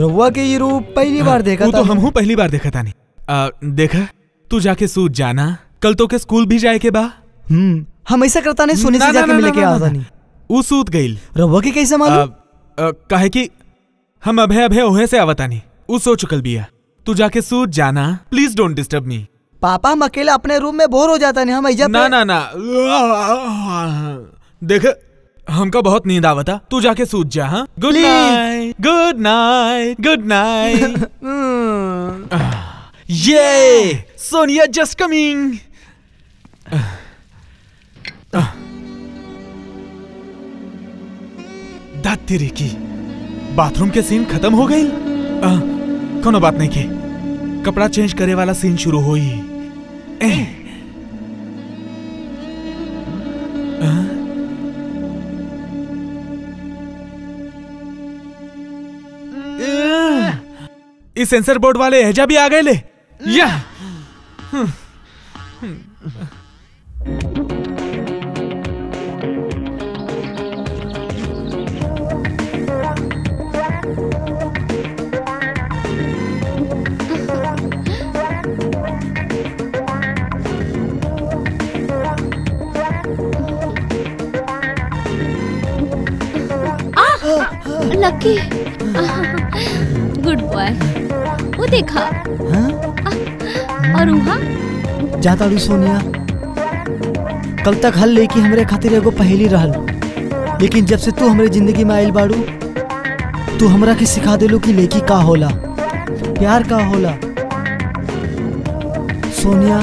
रउआ के ये रूप पहली बार देखा था? तो हमहू पहली बार देखा था। नहीं देखा, तू जाके सूत जाना, कल तो के स्कूल भी जाए के बा। हम्म, हम ऐसा करता नहीं, सोने से जाके मिले के आता नहीं। उ सूत गईल। रउआ के कैसे मालूम? काहे कि हम अभे अभे ओहे से आवता नहीं, उ सो चुकल बिया। तू जाके सूत जाना, प्लीज डोंट डिस्टर्ब मी। पापा, हम अकेले अपने रूम में बोर हो जाता नहीं, हम इजा ना ना ना। देख, हमका बहुत नींद आवता, तू जाके सूत जा। हां, good night. Good night. Good night. ये सोनिया जस्ट कमिंग। तेरे की बाथरूम के सीन खत्म हो गई। कोनो बात नहीं के कपड़ा चेंज करे वाला सीन शुरू हो ही। इस सेंसर बोर्ड वाले एजा भी आ गए ले। या लकी, गुड बॉय। वो देखा। हाँ? और वहाँ जाता रू सोनिया, कल तक हल लेके हमरे खातिर एगो पहेली रहल, लेकिन जब से तू हमरे जिंदगी में आयल बाड़ू, तू हमरा के सिखा देलू कि लेकी का होला, प्यार का होला। सोनिया,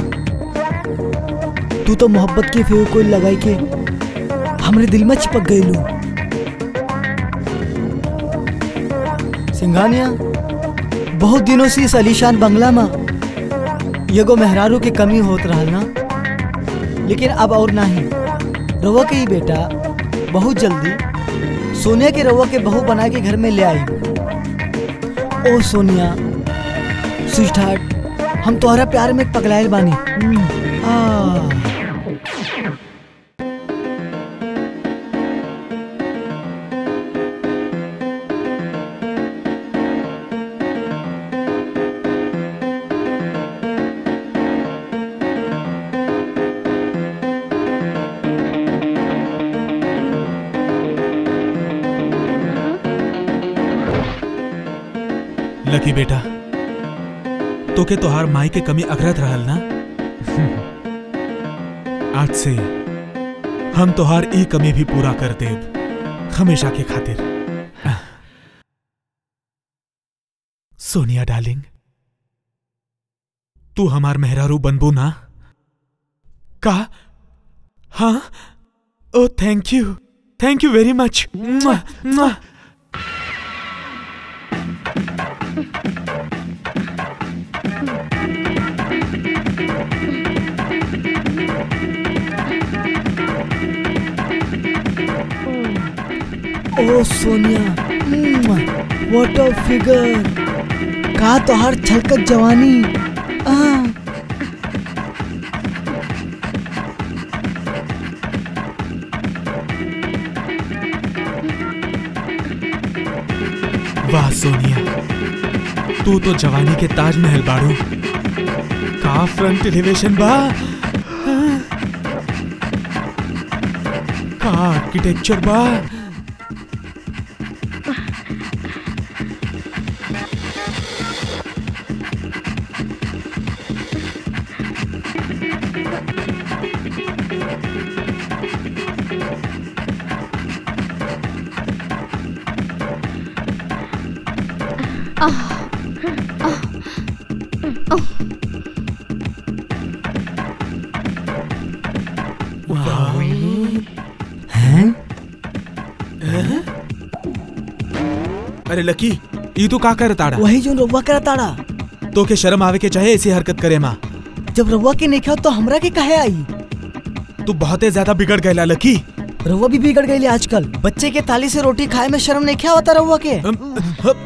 तू तो मोहब्बत के फेविकोल लगाई के हमरे दिल में चिपक गईलू। सिंघानिया, बहुत दिनों से इस आलीशान बंगला में एगो मेहरारू के कमी होत रहल ना, लेकिन अब और नहीं। रउआ के ही बेटा बहुत जल्दी सोनिया के रवा के बहू बना के घर में ले आई। ओ सोनिया स्वीटहार्ट, हम तोहरा प्यार में पगलायल बानी। आ लकी बेटा, तो के तोहार माई के कमी अखरत रहल ना। आज से हम तोहार ई कमी भी पूरा कर देब, हमेशा के खातिर। सोनिया डार्लिंग, तू हमार मेहरारू बनबू ना का? हाँ। Oh thank you, thank you very much. मुआ, मुआ। Oh Sonia, what a figure का तोहार छलकत जवानी। आ वाह सोनिया, तू तो जवानी के ताजमहल बाड़ू। का फ्रंट एलिवेशन बा, का आर्किटेक्चर बा। अरे लकी, ये तो का कर ताड़ा? वही जो रवा कर ताड़ा। तो के शर्म आवे के चाहे ऐसी हरकत करे माँ। जब रवा के नहीं खाओ तो हमरा के कहे आई? तू बहुते ज्यादा बिगड़ गया लकी। रवा भी बिगड़ गई आजकल, बच्चे के थाली से रोटी खाए में शर्म नहीं खिया होता रवा के। Um, um,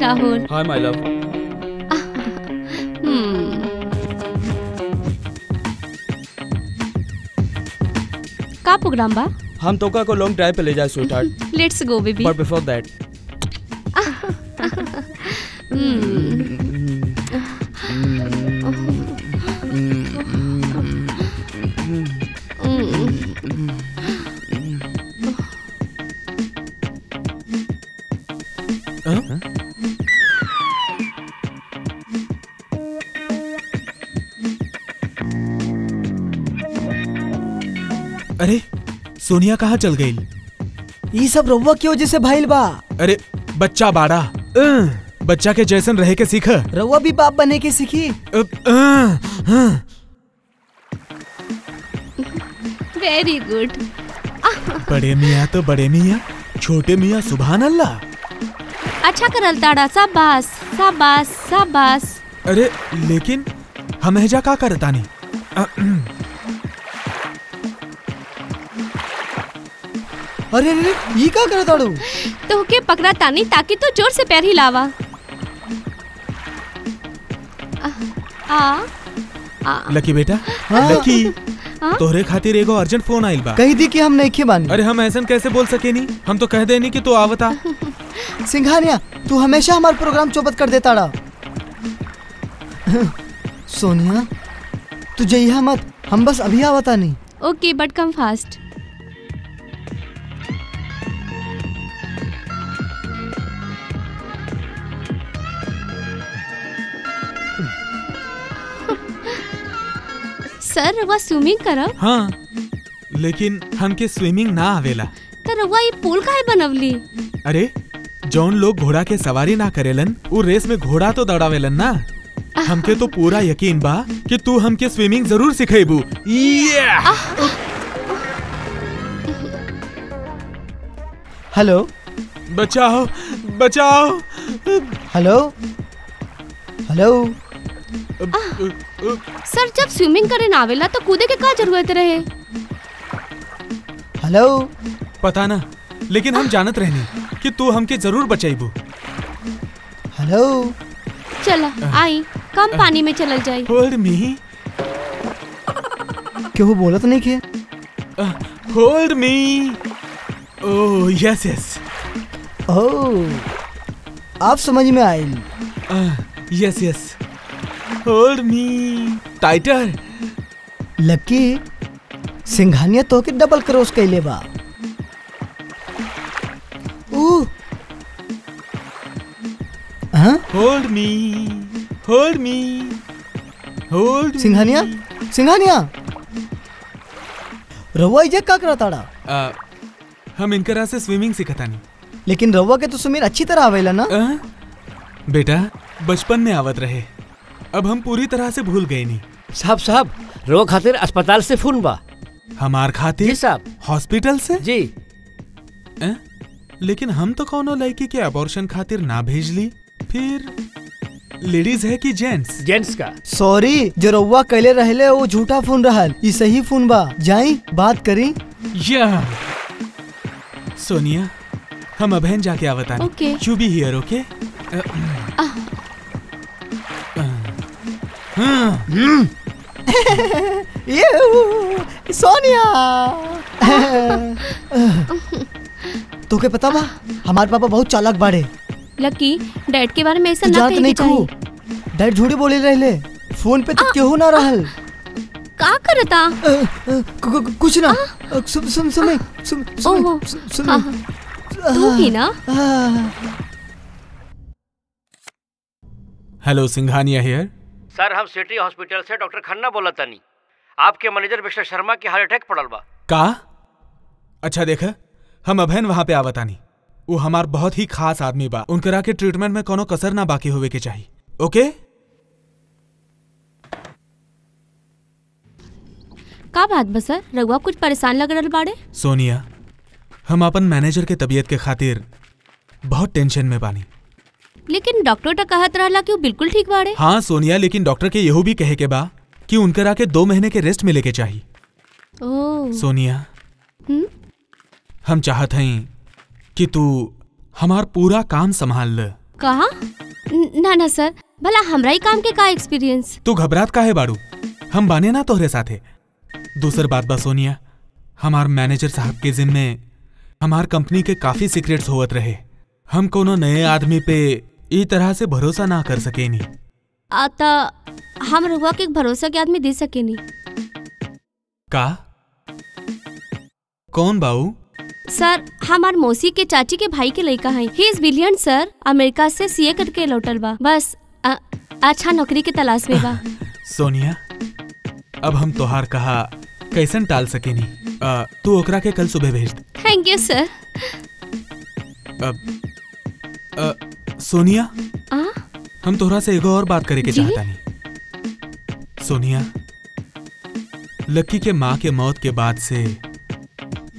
Rahul. Hi my love. का प्रोग्राम बा? हम तोका को लॉन्ग ड्राइव पे ले जाए sweetheart. Let's go baby. But before that Sonia कहाँ चल गई? ये सब रवा की वजह से भाईल बा। अरे बच्चा बाड़ा, बच्चा के जैसन रहे के सीख। रवा भी बाप बने के सीखी। Very good. बड़े मियाँ तो बड़े मियाँ, छोटे मियाँ सुभान अल्लाह। अच्छा करल ताड़ा, शाबाश शाबाश शाबाश। अरे लेकिन हमेजा का करता नहीं? अरे अरे ये क्या कर ताड़ू? तो के पकड़ा तानी ताकि तो जोर से पैर हिलावा। आ आ लकी बेटा, लकी तोहरे खातिर एगो अर्जेंट फोन आइल बा। कही दी कि हम नहीं खे बानी। अरे हम ऐसा कैसे बोल सकेनी, हम तो कह देनी कि तू आवता। सिंघानिया, तू हमेशा हमारा प्रोग्राम चौपट कर देता ड़ा। सोनिया तू जइया मत, हम बस अभी आवता नहीं। Okay but come fast. Sir रवा स्विमिंग करब? हाँ, लेकिन हमके स्विमिंग ना आवेला। तो रवा ये पूल काहे बनवली? अरे जौन लोग घोड़ा के सवारी ना करेलन उ रेस में घोड़ा तो दौड़ावेलन ना। हमके तो पूरा यकीन बा कि तू हमके स्विमिंग जरूर सिखेबू। हेलो बचाओ बचाओ। हेलो हेलो सर, जब स्विमिंग करे ना आवेला तो कूदे के का जरूरत रहे। हेलो पता ना, लेकिन हम जानत रहनी कि तू हमके जरूर बचाइबू। हेलो चला आई कम पानी में चलल जाई। Hold me. क्यों बोलत नहीं के? Hold me. Oh yes yes. Oh आप समझ में आइल। Yes yes. Hold me tighter. Lucky Singhania तो के डबल क्रॉस कइले बा। Hold me hold me hold. Singhania Singhania रवा इजे का करताड़ा? हम इनकरा से स्विमिंग सिखतानी। लेकिन रवा के तो स्विमिंग अच्छी तरह आवेला ना? आ? बेटा बचपन में आवत रहे, अब हम पूरी तरह से भूल गए नी। साहब साहब रवा खातिर अस्पताल से फोन बा। हमार खातिर? जी साहब। हॉस्पिटल से? जी। आ? लेकिन हम तो कौनो लड़की के अबॉर्शन खातिर ना भेजली, फिर लेडीज है कि जेंट्स? जेंट्स का। सॉरी जो रउवा कहले रहले वो झूठा फोन रहल, ये सही फोन बा। जाई बात करी। या सोनिया हम अबहन जाके आवतानी। Okay you be here. Okay Sonia. तोके पता बा हमार पापा बहुत चालाक बाड़े। लकी डैड के बारे में ऐसा ना कहे चाहिए। डैड झूठी बोले रहले फोन पे तो क्यों ना रहल। का करता? कुछ ना। सुन सुन सुन सुन तू ही ना। Hello Singhania here. सर हम सिटी हॉस्पिटल से डॉक्टर खन्ना बोलतानी। आपके मैनेजर मिस्टर शर्मा के हार्ट अटैक पड़ल बा। का? अच्छा देखा हम अभयन वहाँ पे आवतानी। वो हमार बहुत ही खास आदमी बा, उनकरा के ट्रीटमेंट में कोनो कसर ना बाकी होवे के चाहिए। ओके का बात बा सर? रघुआ कुछ परेशान लग रहा बाड़े। सोनिया हम अपन मैनेजर के तबीयत के खातिर बहुत टेंशन में बानी। लेकिन डॉक्टर तो कहत रहला कि वो बिल्कुल ठीक बाड़े। हाँ सोनिया, लेकिन डॉक्टर के यहू भी कहे के बा कि उनकरा के दो महीने के रेस्ट मिले के चाहिए। ओ सोनिया हुँ? हम चाहत हैं कि तू हमार पूरा काम संभाल ले। कहा? ना ना सर, भला हमरा ही काम के का एक्सपीरियंस। तू घबरात काहे बाड़ू, हम बाने ना तोहरे साथे। दूसर बात बा सोनिया, हमार मैनेजर साहब के जिम्मे हमार कंपनी के काफी सीक्रेट्स होवत रहे। हम कोनो नए आदमी पे ई तरह से भरोसा ना कर सकेनी। आता हम रहुआ के भरोसा के आदमी दे सकेनी। का? कौन बाऊ? सर हमार मौसी के चाची के भाई के लड़का है। He is brilliant sir, America से सीए करके लौटल बा, बस आ, अच्छा नौकरी के तलाश में बा। सोनिया अब हम तोहार कहा कैसन टाल सकेनी। तू ओकरा के कल सुबह भेज दे। Thank you sir. आ, आ, सोनिया आ? हम तोहरा से एगो और बात करे के चाहता नहीं। सोनिया लक्की के माँ के मौत के बाद से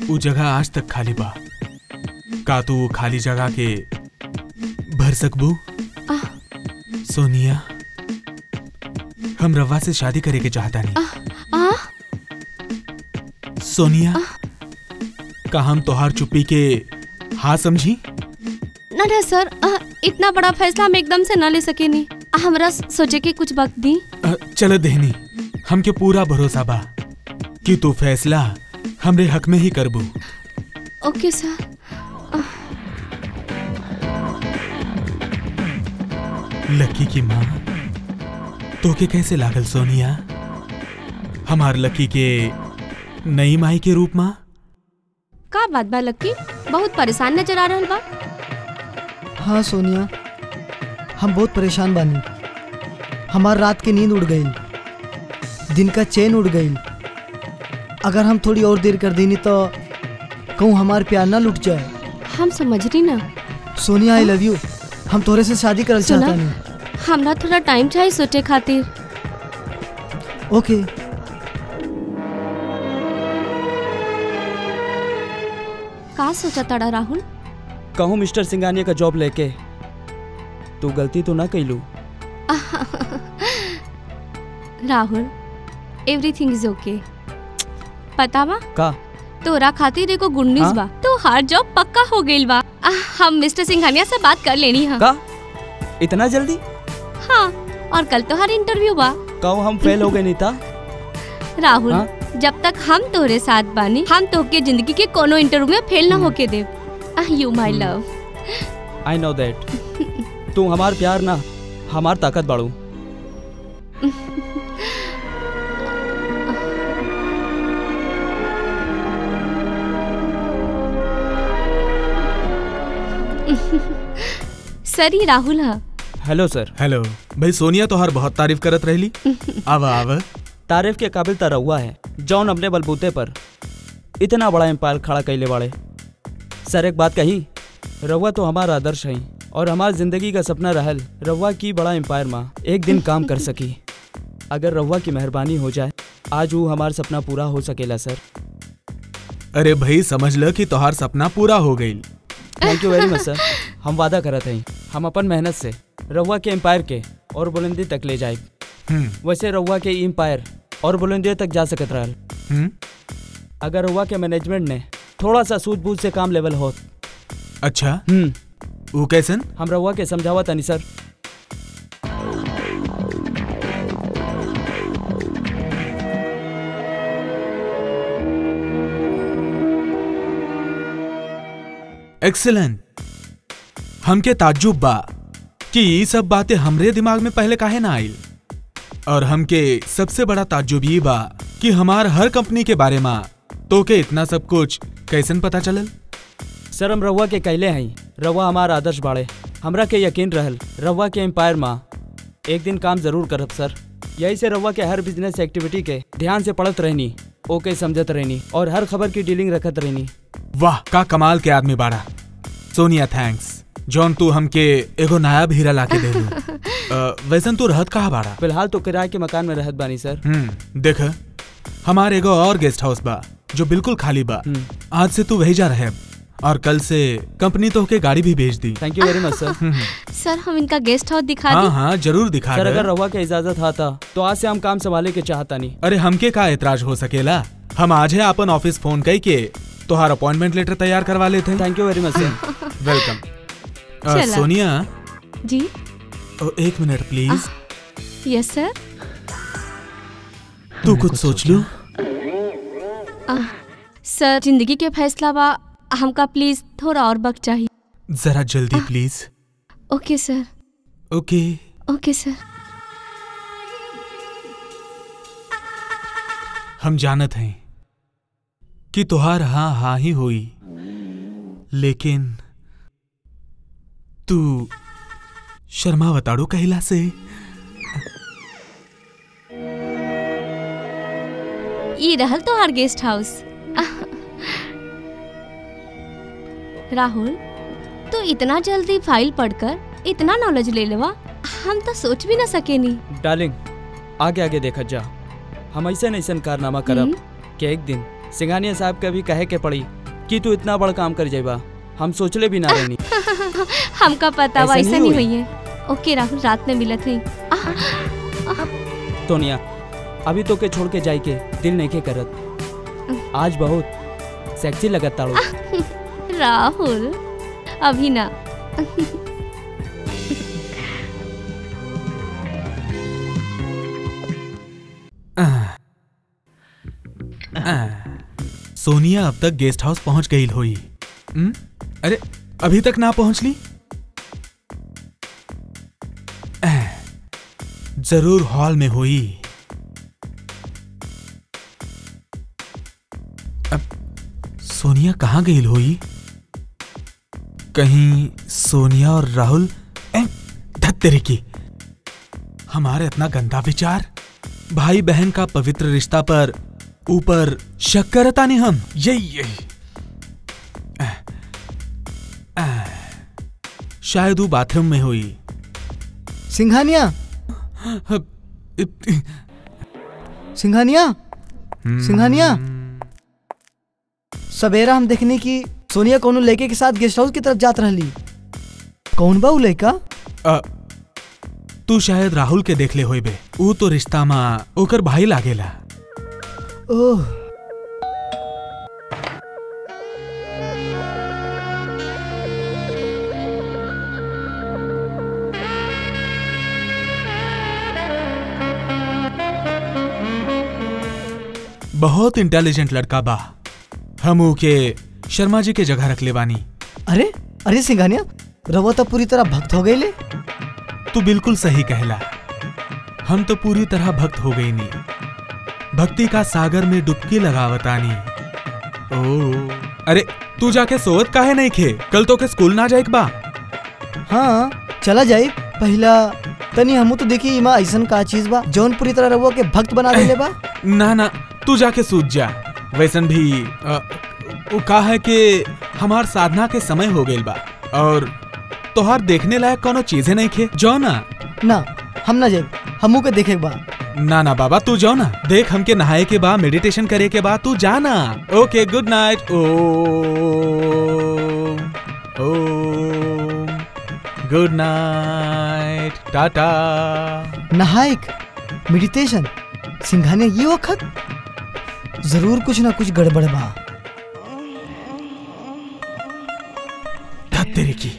वो जगह आज तक खाली बा। का तू खाली जगह के भर सकबू? सोनिया हम रवा से शादी करे के चाहता नहीं। सोनिया का हम तोहार चुप्पी के हाँ समझी? ना ना सर, आ, इतना बड़ा फैसला हम एकदम से ना ले सके नहीं। हमरा सोचे के कुछ वक्त दी। चल देहनी, हमके पूरा भरोसा बा कि तू फैसला हमरे हक में ही करबू। Okay sir. लकी की माँ तोके कैसे लागल सोनिया? हमार लकी के नई माई के रूप माँ। का बात बा लकी, बहुत परेशान नजर आ रहल बा। हाँ सोनिया हम बहुत परेशान बानी। हमार रात की नींद उड़ गई, दिन का चैन उड़ गई। अगर हम थोड़ी और देर कर देनी तो कहूँ हमारे प्यार ना लुट जाए। हम समझ रही ना। Sonia, I love you. हम तोरे से शादी करल चाहता नहीं। हमरा थोड़ा टाइम चाहिए सोचे खातिर। ओके का सोचा तड़ा राहुल? कहूँ मिस्टर सिंघानिया का जॉब लेके तू गलती तो ना कैलू। Rahul, everything is okay. पता बा का तोरा खातिर एगो गुड न्यूज बा, तो हर जॉब पक्का हो गई बा। हम मिस्टर सिंघानिया से बात कर लेनी है। का? इतना जल्दी? हाँ, और कल तो हर इंटरव्यू बा। कहो हम फेल हो गए नीता? राहुल, हा? जब तक हम तोरे साथ बानी, हम तोके जिंदगी के कोनो इंटरव्यू में फेल ना होके दे। You my love. I know that. तू हमार प्यार ना, हमार ताकत बाड़ू। सरी राहुल। Hello sir. हेलो भाई, सोनिया तो हर बहुत तारीफ करत रहली। आवा आवा। तारीफ के काबिल तारा हुआ है जौन अपने बलबूते पर इतना बड़ा एम्पायर खड़ा कैले वाले। सर एक बात कही, रवा तो हमारा आदर्श है और हमारी जिंदगी का सपना रहल रवा की बड़ा एम्पायर माँ एक दिन काम कर सकी। अगर रवा की मेहरबानी हो जाए आज वो हमारा सपना पूरा हो सकेला सर। अरे भाई समझ ल कि तुम्हारा सपना पूरा हो गई। Thank you very much sir. हम वादा करत हैं हम अपन मेहनत से रवा के एम्पायर के और बुलंदी तक ले जाए। वैसे रवा के एम्पायर और बुलंदी तक जा सकत रहल अगर रवा के मैनेजमेंट ने थोड़ा सा सूझबूझ से काम लेवल हो। अच्छा वो कैसन? हम रवा के समझावा तनी सर। एक्सेलेंट। हमके ताज्जुब बा कि ये सब बातें हमरे दिमाग में पहले काहे ना आइल। और हमके सबसे बड़ा ताज्जुब ये बा कि हमार हर कंपनी के बारे में तो के इतना सब कुछ कैसन पता चलल। सर हम रवा के कहले हैं रवा हमार आदर्श बाड़े। हमरा के यकीन रहल रवा के एम्पायर माँ एक दिन काम जरूर करब सर। यही से रवा के हर बिजनेस एक्टिविटी के ध्यान से पढ़त रहनी, ओके समझत रहनी और हर खबर की डीलिंग रखत रहनी। वाह का कमाल के आदमी बाड़ा सोनिया। थैंक्स जॉन, तू हमके एगो नायाब हीरा लाके दे दू। वैसन तू रहत कहाँ बाड़ा? फिलहाल तो किराए के मकान में रहत बानी सर। हम्म, देख हमार एगो और गेस्ट हाउस बा जो बिल्कुल खाली बा। आज से तू वही जा रहे और कल से कंपनी तो के गाड़ी भी भेज दी। Thank you very much sir. Sir हम इनका गेस्ट हाउस दिखा दी। हाँ हाँ जरूर दिखा। सर अगर रवा के इजाजत आता तो आज से हम काम संभाले के चाहता नहीं। अरे हमके का एतराज हो सकेला। हम आज है अपन ऑफिस फोन कई के तोहार अपॉइंटमेंट लेटर तैयार करवा लेते हैं। Thank you very much sir. Welcome. Uh, Sonia ji. Oh, एक मिनट प्लीज। Yes sir. तू कुछ सोच लो। सर जिंदगी के फैसला बा, हमका प्लीज थोड़ा और वक्त चाहिए। जरा जल्दी please. Okay sir. Okay okay sir. हम जानत हैं कि तुहार हाँ हाँ ही हुई, लेकिन तू शर्मा बताड़ो कहिला से। ये रहल तो हर गेस्ट हाउस। राहुल तू इतना जल्दी फाइल पढ़कर इतना नॉलेज ले लेवा, हम तो सोच भी ना सके नहीं। डार्लिंग आगे आगे देखा जा। हम ऐसा ऐसा कारनामा करब कि एक दिन सिंघानिया साहब का भी कहे के पड़ी कि तू इतना बड़ा काम कर जाएगा। हम सोचले भी ना रहनी। हमका पता ऐसा नहीं, नहीं हुई है। ओके राहुल रात में मिलत है। सोनिया अभी तो के छोड़ के जाए के दिल नहीं के करत। आज बहुत सेक्सी लगता हूँ। राहुल अभी ना। सोनिया अब तक गेस्ट हाउस पहुँच गई हुई। अरे अभी तक ना पहुंच ली। जरूर हॉल में हुई। अब सोनिया कहाँ गई हुई? कहीं सोनिया और राहुल धत तेरे की। हमारे इतना गंदा विचार, भाई बहन का पवित्र रिश्ता पर ऊपर शक करता नहीं हम। यही यही शायद वो बाथरूम में हुई। सिंघानिया सिंघानिया सिंघानिया सवेरा हम देखने की सोनिया कौन लड़के के साथ गेस्ट हाउस की तरफ जात रही। कौन बा लड़का? तू शायद राहुल के देखले होई बे, वो तो रिश्ता मा ओकर भाई लागेला। ओह बहुत इंटेलिजेंट लड़का बा, हम ओके शर्मा जी के जगह रख ले बानी। अरे अरे सिंघानिया रवा तो पूरी तरह भक्त हो गई ले। तू बिल्कुल सही कहला, हम तो पूरी तरह भक्त हो गई नी, भक्ति का सागर में डुबकी लगावतानी। ओ अरे तू जाके सोवत काहे नहीं खे, कल तो के स्कूल ना जाए बा। हाँ चला जाए, पहला तनी हमू तो देखी इमा ऐसन का चीज बा जौन पूरी तरह रवा के भक्त बना देले बा। ना ना तू जाके सूझ जा, वैसन भी आ, वो का है कि हमार साधना के समय हो गई बा और तोहार देखने लायक कोनो चीजें नहीं खे, जाओ ना। ना हम ना जाए, हमू के देखे बा। ना ना बाबा तू जाओ ना, देख हमके नहाए के बा, मेडिटेशन करे के बा, तू जा ना। Okay good night. Oh oh good night Tata. नहाइक मेडिटेशन सिंघानिया ये वक्त जरूर कुछ ना कुछ गड़बड़ बा। तेरे की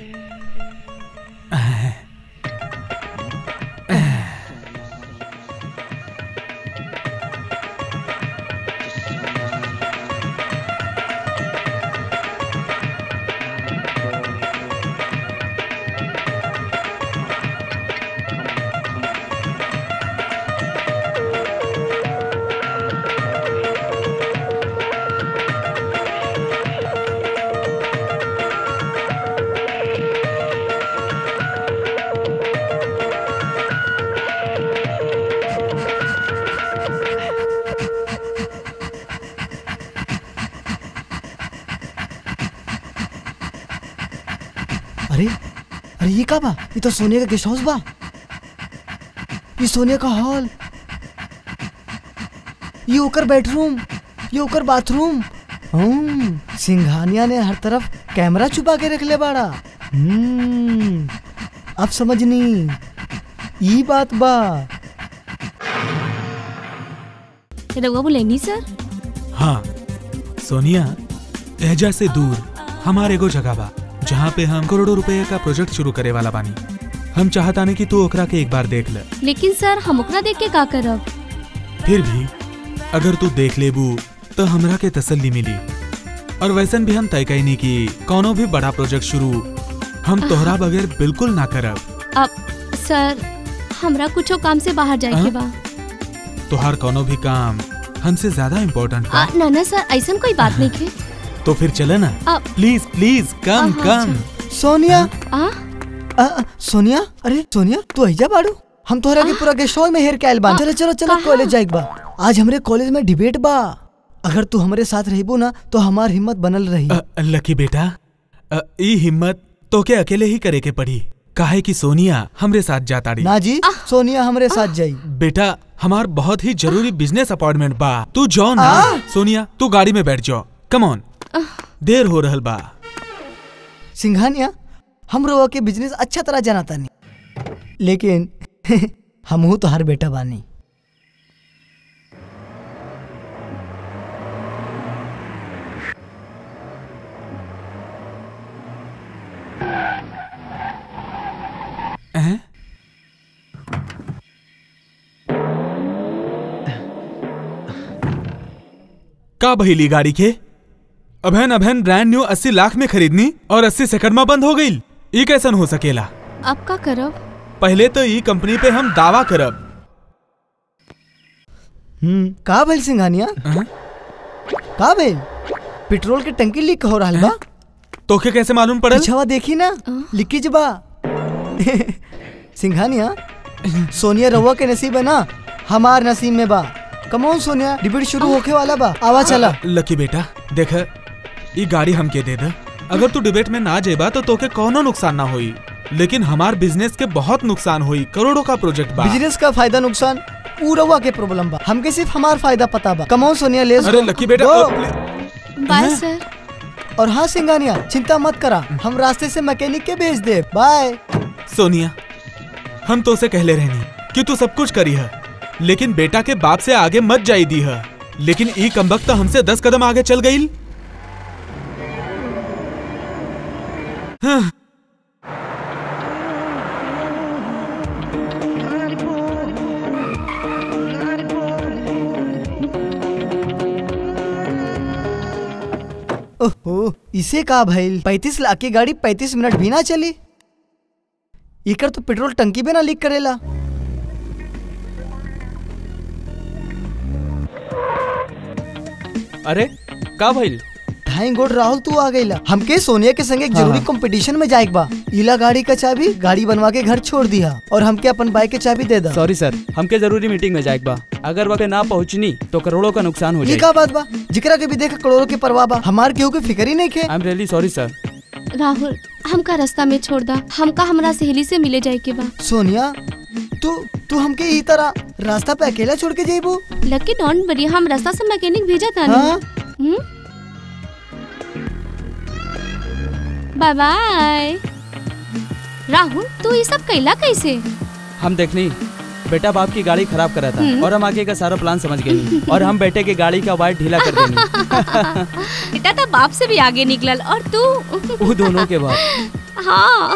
बा, ये तो सोनिया का गेस्ट हाउस बा, ये सोनिया का हॉल, ये ओकर बेडरूम, ये ओकर बाथरूम। हम्म सिंघानिया ने हर तरफ कैमरा छुपा के रख ले बाड़ा। हम्म अब समझनी ये बात बा। रघुआ बोलेनी सर। हाँ सोनिया एजा से दूर हमारे एगो जगह बा जहाँ पे हम करोड़ों रुपए का प्रोजेक्ट शुरू करे वाला बानी, हम चाहता नहीं कि तू ओकरा के एक बार देख ले। लेकिन सर हम ओकरा देख के का करब? फिर भी अगर तू देख लेबू तो हमरा के तसल्ली मिली, और वैसन भी हम तय कई नहीं कि कोनो भी बड़ा प्रोजेक्ट शुरू हम तोहरा बगैर बिल्कुल ना करब। अब सर हमरा कुछ काम से बाहर जाए के बा। तोहार कोनो भी काम हमसे ज्यादा इम्पोर्टेंट बा। ना ना सर ऐसा कोई बात नहीं है। तो फिर चले ना। Please please come come. Sonia आ? आ, आ, सोनिया अरे सोनिया तू अहिजा बाड़ू, हम तोहरा के पूरा गेस्ट हॉल में हेर के आइल बा। चलो चलो चलो कॉलेज जाइक बा, आज हमरे कॉलेज में डिबेट बा, अगर तू हमरे साथ रहिबो ना तो हमार हिम्मत बनल रही। लकी बेटा ई हिम्मत तो के अकेले ही करे के पड़ी, काहे की सोनिया हमरे साथ जाता रही। ना जी सोनिया हमरे साथ जाई। बेटा हमार बहुत ही जरूरी बिजनेस अपॉइंटमेंट बा, तू जाओ ना। सोनिया तू गाड़ी में बैठ जाओ, कम ऑन देर हो रहल बा। सिंघानिया हम रोवा के बिजनेस अच्छा तरह जानता नहीं, लेकिन हमहू तो हर बेटा बानी। का भइली गाड़ी के? अभेन अभेन ब्रांड न्यू अस्सी लाख में खरीदनी और अस्सी सेकंड में बंद हो गई, ये कैसन हो सकेला? आप का करब? पहले तो ये कंपनी पे हम दावा करब। हम्म का भेल सिंघानिया? का भेल? पेट्रोल के टंकी लीक हो रहा बा। तोके कैसे मालूम पड़ल? छवा देखी ना लीकेज बा। सिंघानिया सोनिया रवा के नसीब है ना, हमार नसीब में बा। कम ऑन सोनिया डिबेट शुरू होके वाला बा, आवा चला। लकी बेटा देख ये गाड़ी हमके दे दे, अगर तू डिबेट में ना जेबा तो तोके कोनो नुकसान ना होई। लेकिन हमार बिजनेस के बहुत नुकसान हुई, करोड़ों का प्रोजेक्ट बा। बिजनेस का फायदा नुकसान पूरा के प्रॉब्लम बा, हमके सिर्फ हमार फायदा पता बा। कमाओ सोनिया, ले अरे लकी बेटा, बाय सर। और हाँ सिंघानिया, चिंता मत करा, हम रास्ते से मैकेनिक के भेज दे। बाय सोनिया, हम तो उसे कहले रहनी कि तू सब कुछ करी है, लेकिन बेटा के बाप से आगे मत जाई दी है, लेकिन ई कमबख्त हमसे दस कदम आगे चल गई। हाँ। ओहो, इसे का भाई पैंतीस लाख की गाड़ी पैंतीस मिनट भी ना चली, इकर तो पेट्रोल टंकी में ना लीक करेला। अरे का भाई, थैंक गॉड राहुल तू आ गईला, हमके सोनिया के संगे एक जरूरी कंपटीशन में जाए बा। इला गाड़ी का चाबी गाड़ी बनवा के घर छोड़ दिया और हमके अपन बाइक के चाबी दे दा। सॉरी सर, हमके जरूरी मीटिंग में जाए बा, अगर वहाँ ना पहुँचनी तो करोड़ों का नुकसान हो जाए। का बात बा, जिकरा के भी देखा करोड़ों की परवाह बा, हमार केहू के फिक्र ही नहीं के। I am really sorry sir. Rahul हमका रास्ता में छोड़ दा, हमका हमरा सहेली से मिले जाए के बा। सोनिया तू तू हमके इस तरह रास्ता पे अकेला छोड़ के जाइबू? लकी डॉन बड़ी, हम रास्ता से मैकेनिक भेजा था न। Bye bye. राहुल तू ये सब कैला कैसे? हम देखनी बेटा बाप की गाड़ी खराब करा था और हम आगे का सारा प्लान समझ गए और हम बेटे के गाड़ी का वायर ढीला कर देनी। बेटा तो बाप से भी आगे निकलल और तू वो दोनों के बाद। हाँ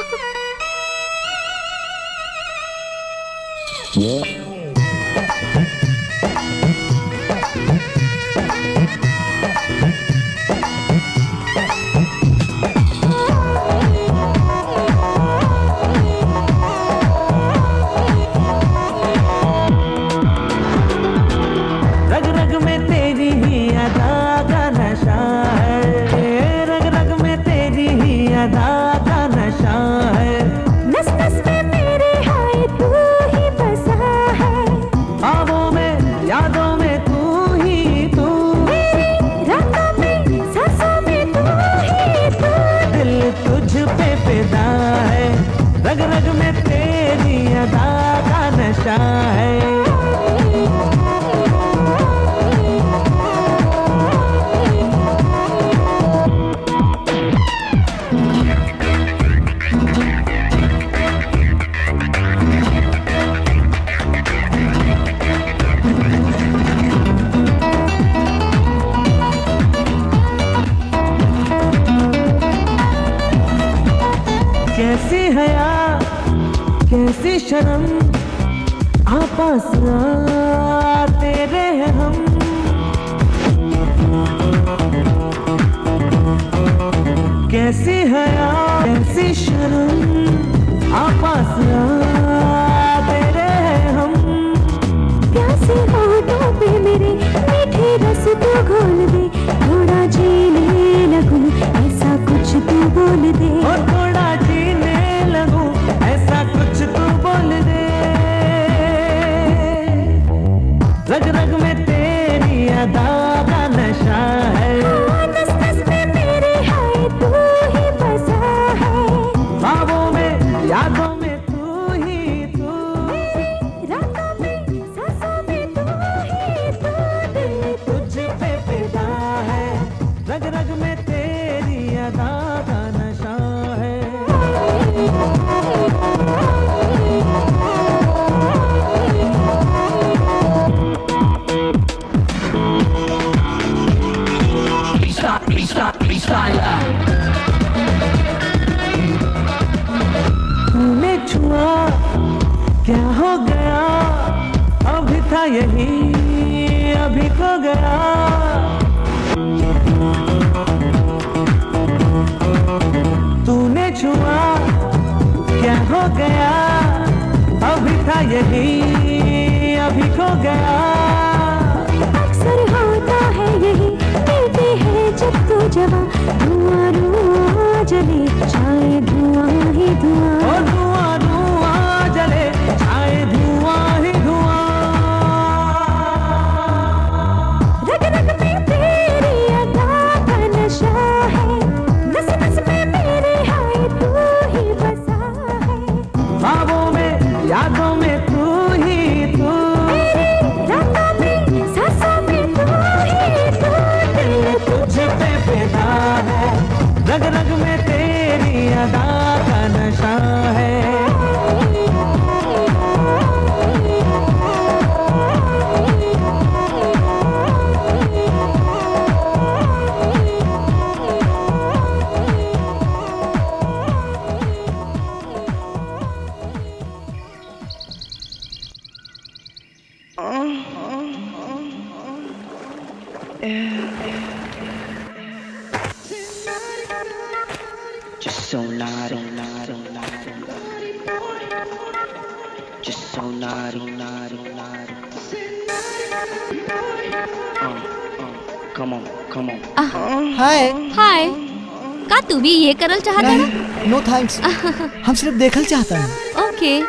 तेरी अदा का नशा है, तू भी ये करल चाहता है? नो थैंक्स, हम सिर्फ देखल चाहता है। Okay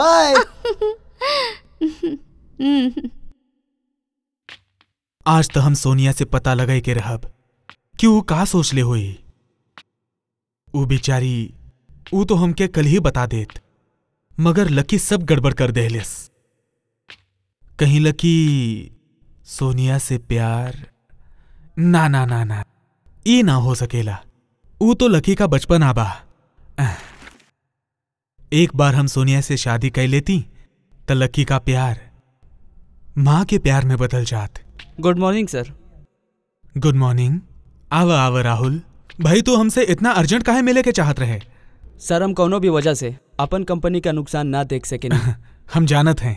bye. आज तो हम सोनिया से पता लगाए के रहब कि वो का सोच ले होई। वो बेचारी वो तो हमके कल ही बता देत, मगर लकी सब गड़बड़ कर देहलेस। कहीं लकी सोनिया से प्यार ना ना ना ना ये ना हो सकेला। वो तो लकी का बचपन आबा। एक बार हम सोनिया से शादी कर लेती तो लकी का प्यार माँ के प्यार में बदल जात। Good morning sir. Good morning. आवा आवा राहुल भाई, तो हमसे इतना अर्जेंट काहे मिले के चाहत रहे? सर हम कोनो भी वजह से अपन कंपनी का नुकसान ना देख सके। हम जानत हैं,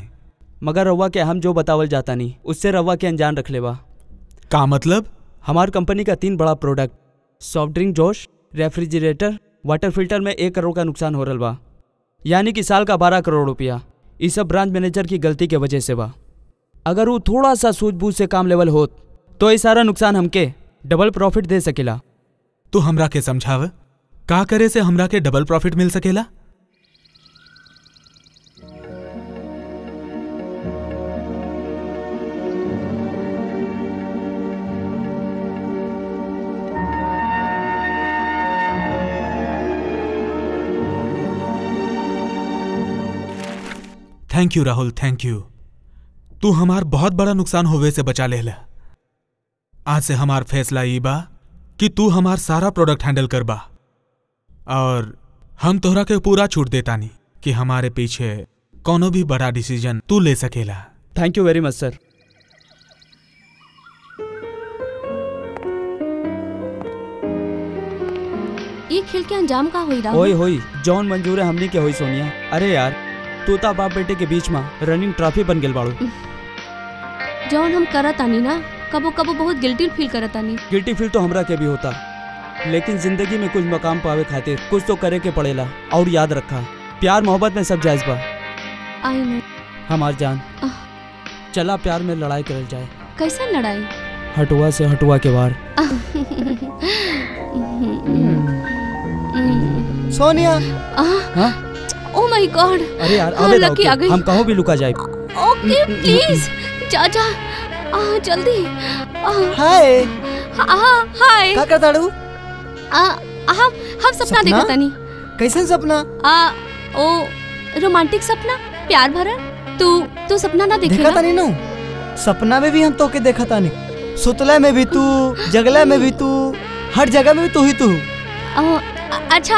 मगर रवा के हम जो बतावल जाता नहीं उससे रवा के अनजान रख लेवा। का मतलब? हमार कंपनी का तीन बड़ा product soft drink, Josh, refrigerator, water filter में एक करोड़ का नुकसान हो रहा बा, यानी कि साल का बारह करोड़ रुपया। इस सब ब्रांच मैनेजर की गलती के वजह से बा। अगर वो थोड़ा सा सूझबूझ से काम लेवल होत तो ये सारा नुकसान हमके डबल प्रॉफिट दे सकेला। तो हमरा के समझाव का करे से हमरा के डबल प्रॉफिट मिल सकेला? Thank you Rahul, thank you. तू हमार बहुत बड़ा नुकसान होवे से बचा लेला। आज से हमार फैसला ये बा कि तू हमार सारा प्रोडक्ट हैंडल कर बा, और हम तोहरा के पूरा छूट देता नहीं कि हमारे पीछे कोनो भी बड़ा डिसीजन तू ले सकेला। Thank you very much sir. ये खेल के अंजाम का होई राहुल? होई होई, जॉन मंजूर है हमने के होई सोनिया। अरे यार तोता बाप बेटे के बीच में रनिंग ट्रॉफी बन गेल बाड़ू। जौन हम करत आनी ना, कबो कबो बहुत गिल्टी फील करत आनी। गिल्टी फील तो हमरा के भी होता, लेकिन जिंदगी में कुछ मकाम पावे खातिर कुछ तो करे के पड़ेला। और याद रखा प्यार मोहब्बत में सब जायज बा। आई नो हमार जान, चला प्यार में लड़ाई करल जाए। कैसा लड़ाई? हटुआ से हटुआ के वार। सोनिया। Oh my God! अरे यार आवे दाव के, हम कहो भी लुका जाए। ओके प्लीज जा जा, आ जल्दी। हाय हाय का करता डू? आ हम हम सपना देखता नहीं। कैसन सपना? आ ओ रोमांटिक सपना, प्यार भरा। तू तू सपना ना देखेला? देखता नहीं ना, सपना में भी हम तो के देखता नहीं। सुतला में भी तू, जगला में भी तू, हर जगह में भी तू ही तू। अच्छा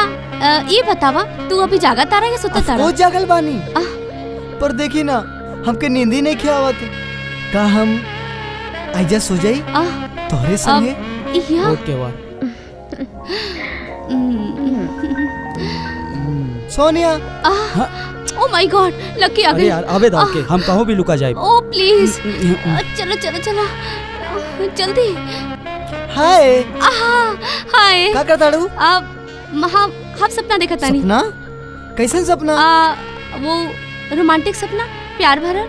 ये बतावा तू अभी जागा तारा या सुता तारा? वो जागल बानी, पर देखी ना हमके नींद ही नहीं आवत। का हम आइजा सो जाई तोहरे संगे? ओके वाह। Sonia. Oh my god, Lucky आ गई यार। अबे दाव के हम कहीं भी लुका जाए। ओ प्लीज चलो चलो चलो जल्दी। हाय हाय क्या करता हूँ? हम सपना देखा था। सपना? कैसा सपना? आ, वो रोमांटिक सपना, प्यार भरल।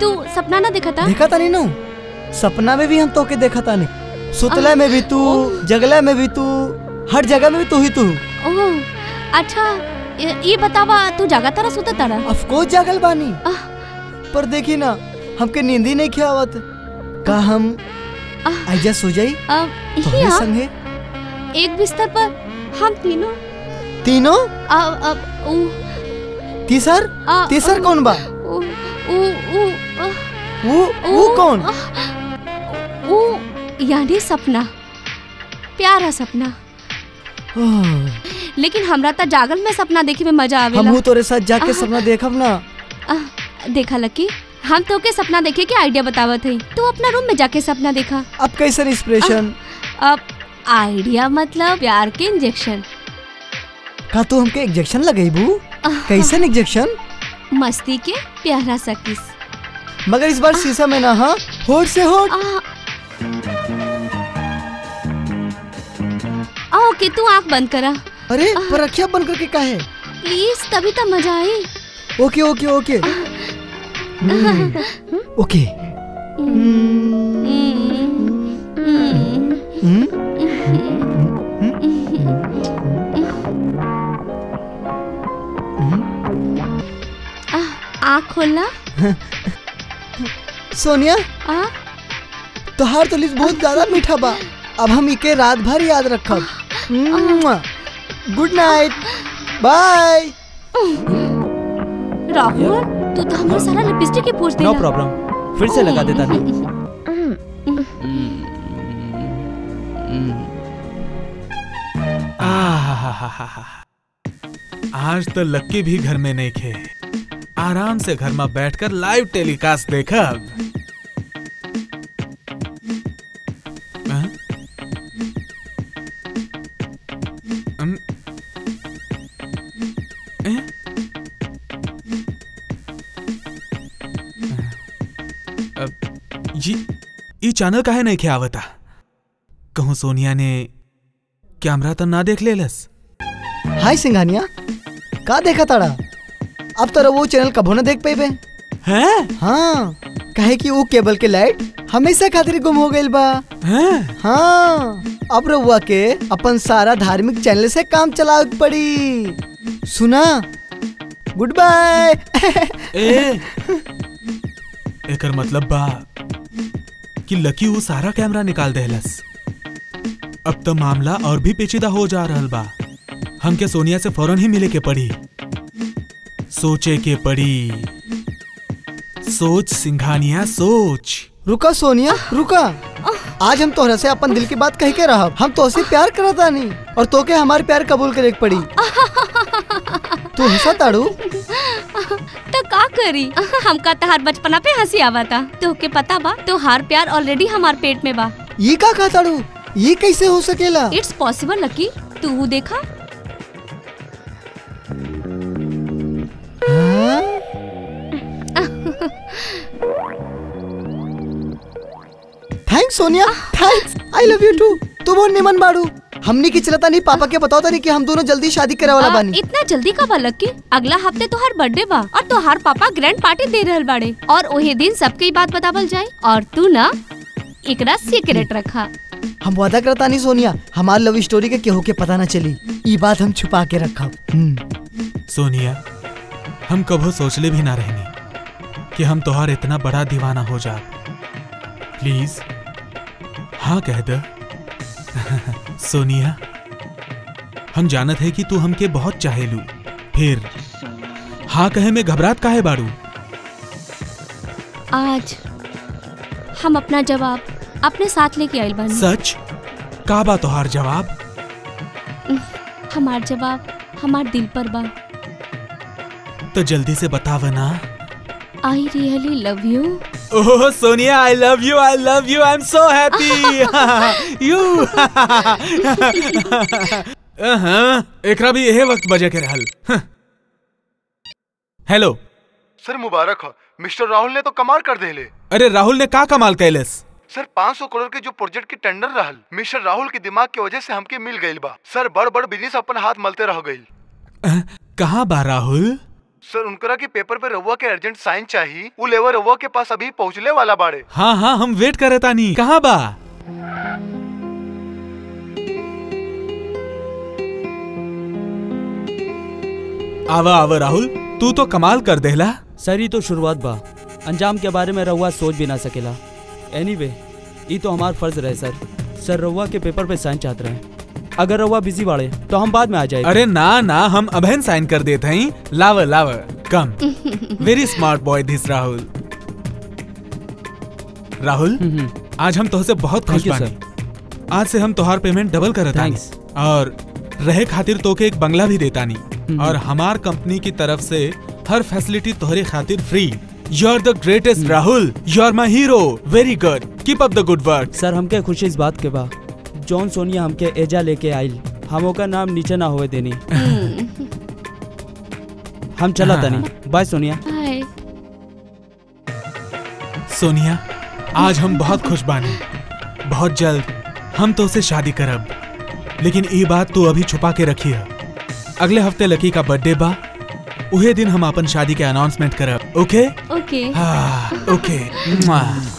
तू सपना ना देखा था? देखा था नहीं नू। सपना में भी हम तो के देखा था नहीं। सुतला में भी तू, जगला में भी तू, हर जगह में भी तू ही तू। ओह अच्छा, ये बतावा तू जागा तारा सुता तारा? ऑफ कोर्स जागल बानी, पर देखी ना हमके नींद ही नहीं खियावत। का हम आजा सो जाई? तुम्हारे संगे एक बिस्तर पर हम तीनों तीनों अब अब उ तीसर तीसर कौन बा? उ उ उ उ कौन? उ यानी सपना, प्यारा सपना। लेकिन हमरा त जागल में सपना देखे में मजा आवेला। हमहू तोरे साथ जाके सपना देखब ना। देखा लकी, हम तोके सपना देखे के आइडिया बतावत हई। तू अपना रूम में जाके सपना देखा। अब कैसन इंस्पिरेशन? अब आइडिया मतलब प्यार के इंजेक्शन। का तू हमके इंजेक्शन लगेबू? कैसन इंजेक्शन? मस्ती के प्यारा सा किस, मगर इस बार शीशा में ना। हां होठ से होठ। ओके तू आँख बंद करा। अरे परखिया बंद करके काहे? प्लीज तभी तो मजा आए। Okay okay okay okay. आँख खोलना। सोनिया तोहार तो लिस्ट बहुत ज्यादा मीठा बा। अब हम इके रात भर याद रखब। Good night, bye. राहुल तू तो हमारा सारा लिपस्टिक ही पूछ देना। नो प्रॉब्लम, फिर से लगा देता हूँ। आज तो लक्की भी घर में नहीं थे। आराम से घर में बैठकर लाइव टेलीकास्ट देखा। ये चैनल काहे नहीं खे आवता? कहूं सोनिया ने कैमरा तो ना देख लेलस। हाय सिंघानिया, का देखा ताड़ा? अब तो वो चैनल कभो ना देख पेबे। हैं? हाँ, कहे कि वो केबल के लाइट हमेशा खातिर गुम हो गइल बा। हैं? हाँ, अब रउआ के अपन सारा धार्मिक चैनल से काम चलावे पड़ी। सुना, गुड बाय। एकर मतलब बा कि लकी वो सारा कैमरा निकाल देहलस। अब तो मामला और भी पेचीदा हो जा रहल बा। हमके सोनिया से फौरन ही मिले के पड़ी, सोचे के पड़ी। सोच सिंघानिया सोच। रुका सोनिया रुका। आज हम तोहरा से अपन दिल की बात कह के रह। हम तोहसे प्यार करता नहीं और तोके हमारे प्यार कबूल करे के पड़ी। तू हंसा ताड़ू तो का करी? हमका तहार बचपना पे हंसी आवता। तोके पता बा तोहार प्यार ऑलरेडी हमार पेट में बा। ये का कहता ताड़ू? ये कैसे हो सकेला? इट्स पॉसिबल लकी, तू देखा। Thanks Sonia, thanks. I love you too. तू बहुत निमन बाड़ू। हमने की चलता नहीं। पापा के बताओ तारी कि हम दोनों जल्दी शादी करे वाला बानी। इतना जल्दी का बा लकी? अगला हफ्ते तो हर बर्थडे बा और तो हर पापा ग्रैंड पार्टी दे रहल बाड़े और वही दिन सबके बात बतावल जाए। और तू ना एकरा सीक्रेट रखा। हम वादा करता नहीं सोनिया, हमार लव स्टोरी के केहू के पता न चली। ये बात हम छुपा के रखा। सोनिया हम कभो सोचले भी ना रहनी कि हम तोहार इतना बड़ा दीवाना हो जा। प्लीज हाँ कह दे। सोनिया हम जानत है कि तू हमके बहुत चाहेलू, फिर हाँ कहे में घबरात काहे बाड़ू? आज हम अपना जवाब अपने साथ लेके आइल बानी। सच? का बा तोहार जवाब? हमार जवाब हमार दिल पर बा। तो जल्दी से बताव ना। I really love you. Oh Sonia, I love you, I love you, I'm so happy. You. एकरा भी यही वक्त बजे के रहल। हेलो सर, मुबारक हो, मिस्टर राहुल ने तो कमाल कर देले। अरे राहुल ने का कमाल कैलेस? सर पाँच सौ करोड़ के जो प्रोजेक्ट की टेंडर रहल, मिस्टर राहुल के दिमाग के वजह से हमके मिल गई बा। सर बड़ बड़ बिजनेस अपन हाथ मलते रह गई। कहाँ बा राहुल? सर उनकरा के पेपर पे रउआ के अर्जेंट साइन चाहिए, वो लेवर रउआ के पास अभी पहुँचले वाला बाड़े। हाँ हाँ हम वेट करे तानी। कहाँ बा? आवा आवा राहुल, तू तो कमाल कर देला। सर ये तो शुरुआत बा, अंजाम के बारे में रउआ सोच भी ना सकेला। एनीवे ये तो हमार फर्ज रहे। सर सर रउआ के पेपर पे साइन चाहते रहे, अगर रउआ बिजी बाड़े तो हम बाद में आ जाए। अरे ना ना, हम अबहन साइन कर देते हैं। लावा लावा come. Very smart boy this Rahul. Rahul आज हम तुहसे बहुत खुश बानी। आज से हम तुहार पेमेंट डबल करतानी और रहे खातिर तोके एक बंगला भी देतानी और हमार कंपनी की तरफ से हर फैसिलिटी तोहरे खातिर free. You are the greatest Rahul, you are my hero. Very good, keep up the good work. Sir हमके खुशी इस बात के बा जॉन सोनिया हमके एजा लेके आइल, हम का नाम नीचे ना होए देनी। हम चला तनी, बाय सोनिया। सोनिया आज हम बहुत खुश बानी, बहुत जल्द हम तो उसे शादी करब, लेकिन ये बात तू अभी छुपा के रखी है। अगले हफ्ते लकी का बर्थडे बा, उहे दिन हम अपन शादी के अनाउंसमेंट करब। Okay okay. हाँ okay.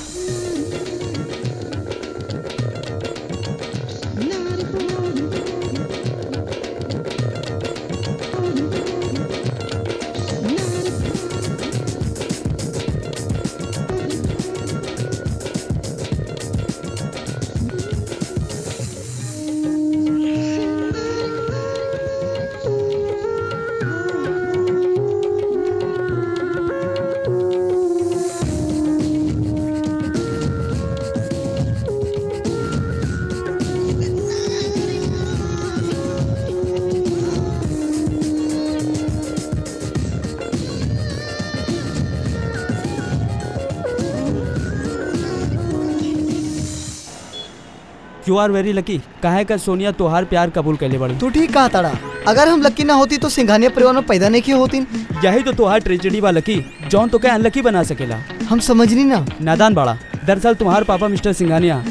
You are very lucky। कहे का सोनिया तोहार प्यार कबूल कर ले बड़ी। तू ठीक कहा तारा, अगर हम लकी ना होती तो सिंघानिया परिवार में पैदा नहीं किए होती। यही तो तोहार ट्रेजेडी बा लकी, जॉन तो क्या अनलकी बना सकेला। हम समझनी ना नादान बाड़ा। दरअसल तुम्हार पापा मिस्टर सिंघानिया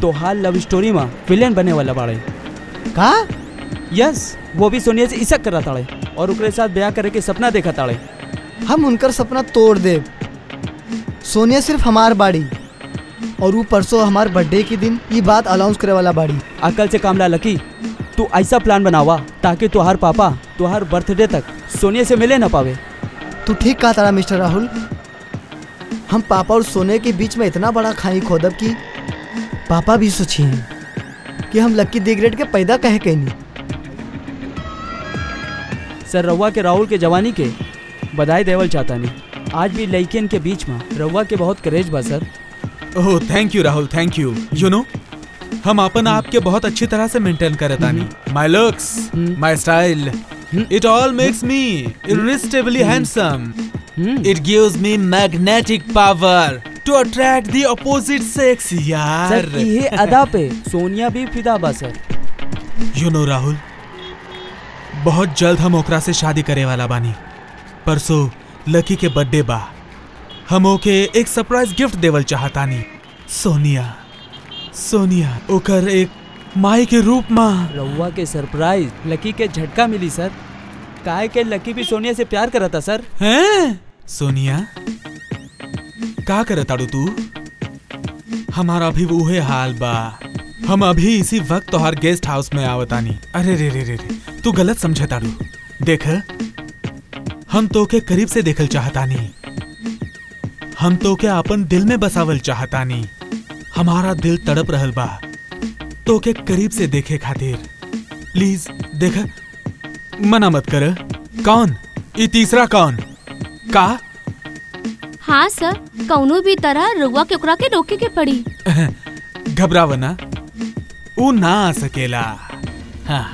तोहार लव स्टोरी में विलेन बने वाला बाड़े। का यस, वो भी सोनिया से इशक कर रहा ताड़े और उनके साथ ब्याह करे के सपना देखा ताड़े। हम उनकर सपना तोड़ दे। सोनिया सिर्फ हमार बाड़ी और वो परसों हमारे बर्थडे के दिन ये बात अनाउंस करे वाला बाड़ी। अकल से काम ला लकी, तू ऐसा प्लान बनावा ताकि तुहार पापा तुहार बर्थडे तक सोनिया से मिले ना पावे। तू ठीक कहा तारा मिस्टर राहुल, हम पापा और सोनिया के बीच में इतना बड़ा खाई खोदब कि पापा भी सोचिए कि हम लकी दी ग्रेड के पैदा कहे कहनी। सर रउआ के राहुल के जवानी के बधाई देवल चाहता नहीं। आज भी लड़कियन के बीच में रउआ के बहुत क्रेज बा sir. Oh thank you Rahul, thank you. You know हम अपन आपके बहुत अच्छी तरह से मेंटेन करतानी। My looks, my style, it all makes me irritably handsome. It gives me magnetic power to attract the opposite sex. यार सर ये अदा पे सोनिया भी फिदा बा सर। यू नो राहुल, बहुत जल्द हम ओकरा से शादी करे वाला बानी। परसों लकी के बर्थडे बा, हम ओके एक सरप्राइज गिफ्ट देवल चाहतानी। सोनिया सोनिया ओकर एक माई के रूप में रउआ के सरप्राइज लकी के झटका मिली सर। काहे के लकी भी सोनिया से प्यार करता सर। हैं सोनिया का करता डू तू? हमारा भी वही हाल बा, हम अभी इसी वक्त तोहार गेस्ट हाउस में आवतानी। अरे रे रे रे, रे तू गलत समझता डू। देख हम तोके करीब से देखल चाहतानी, हम तो के अपन दिल में बसावल चाहतानी। हमारा दिल तड़प रहल बा तो के करीब से देखे खातिर। प्लीज देख मना मत कर। कौन ये तीसरा कौन? का हाँ सर, कौनो भी तरह रुआ के उकरा के रोके के पड़ी। घबराव ना, वो ना आ सकेला। हाँ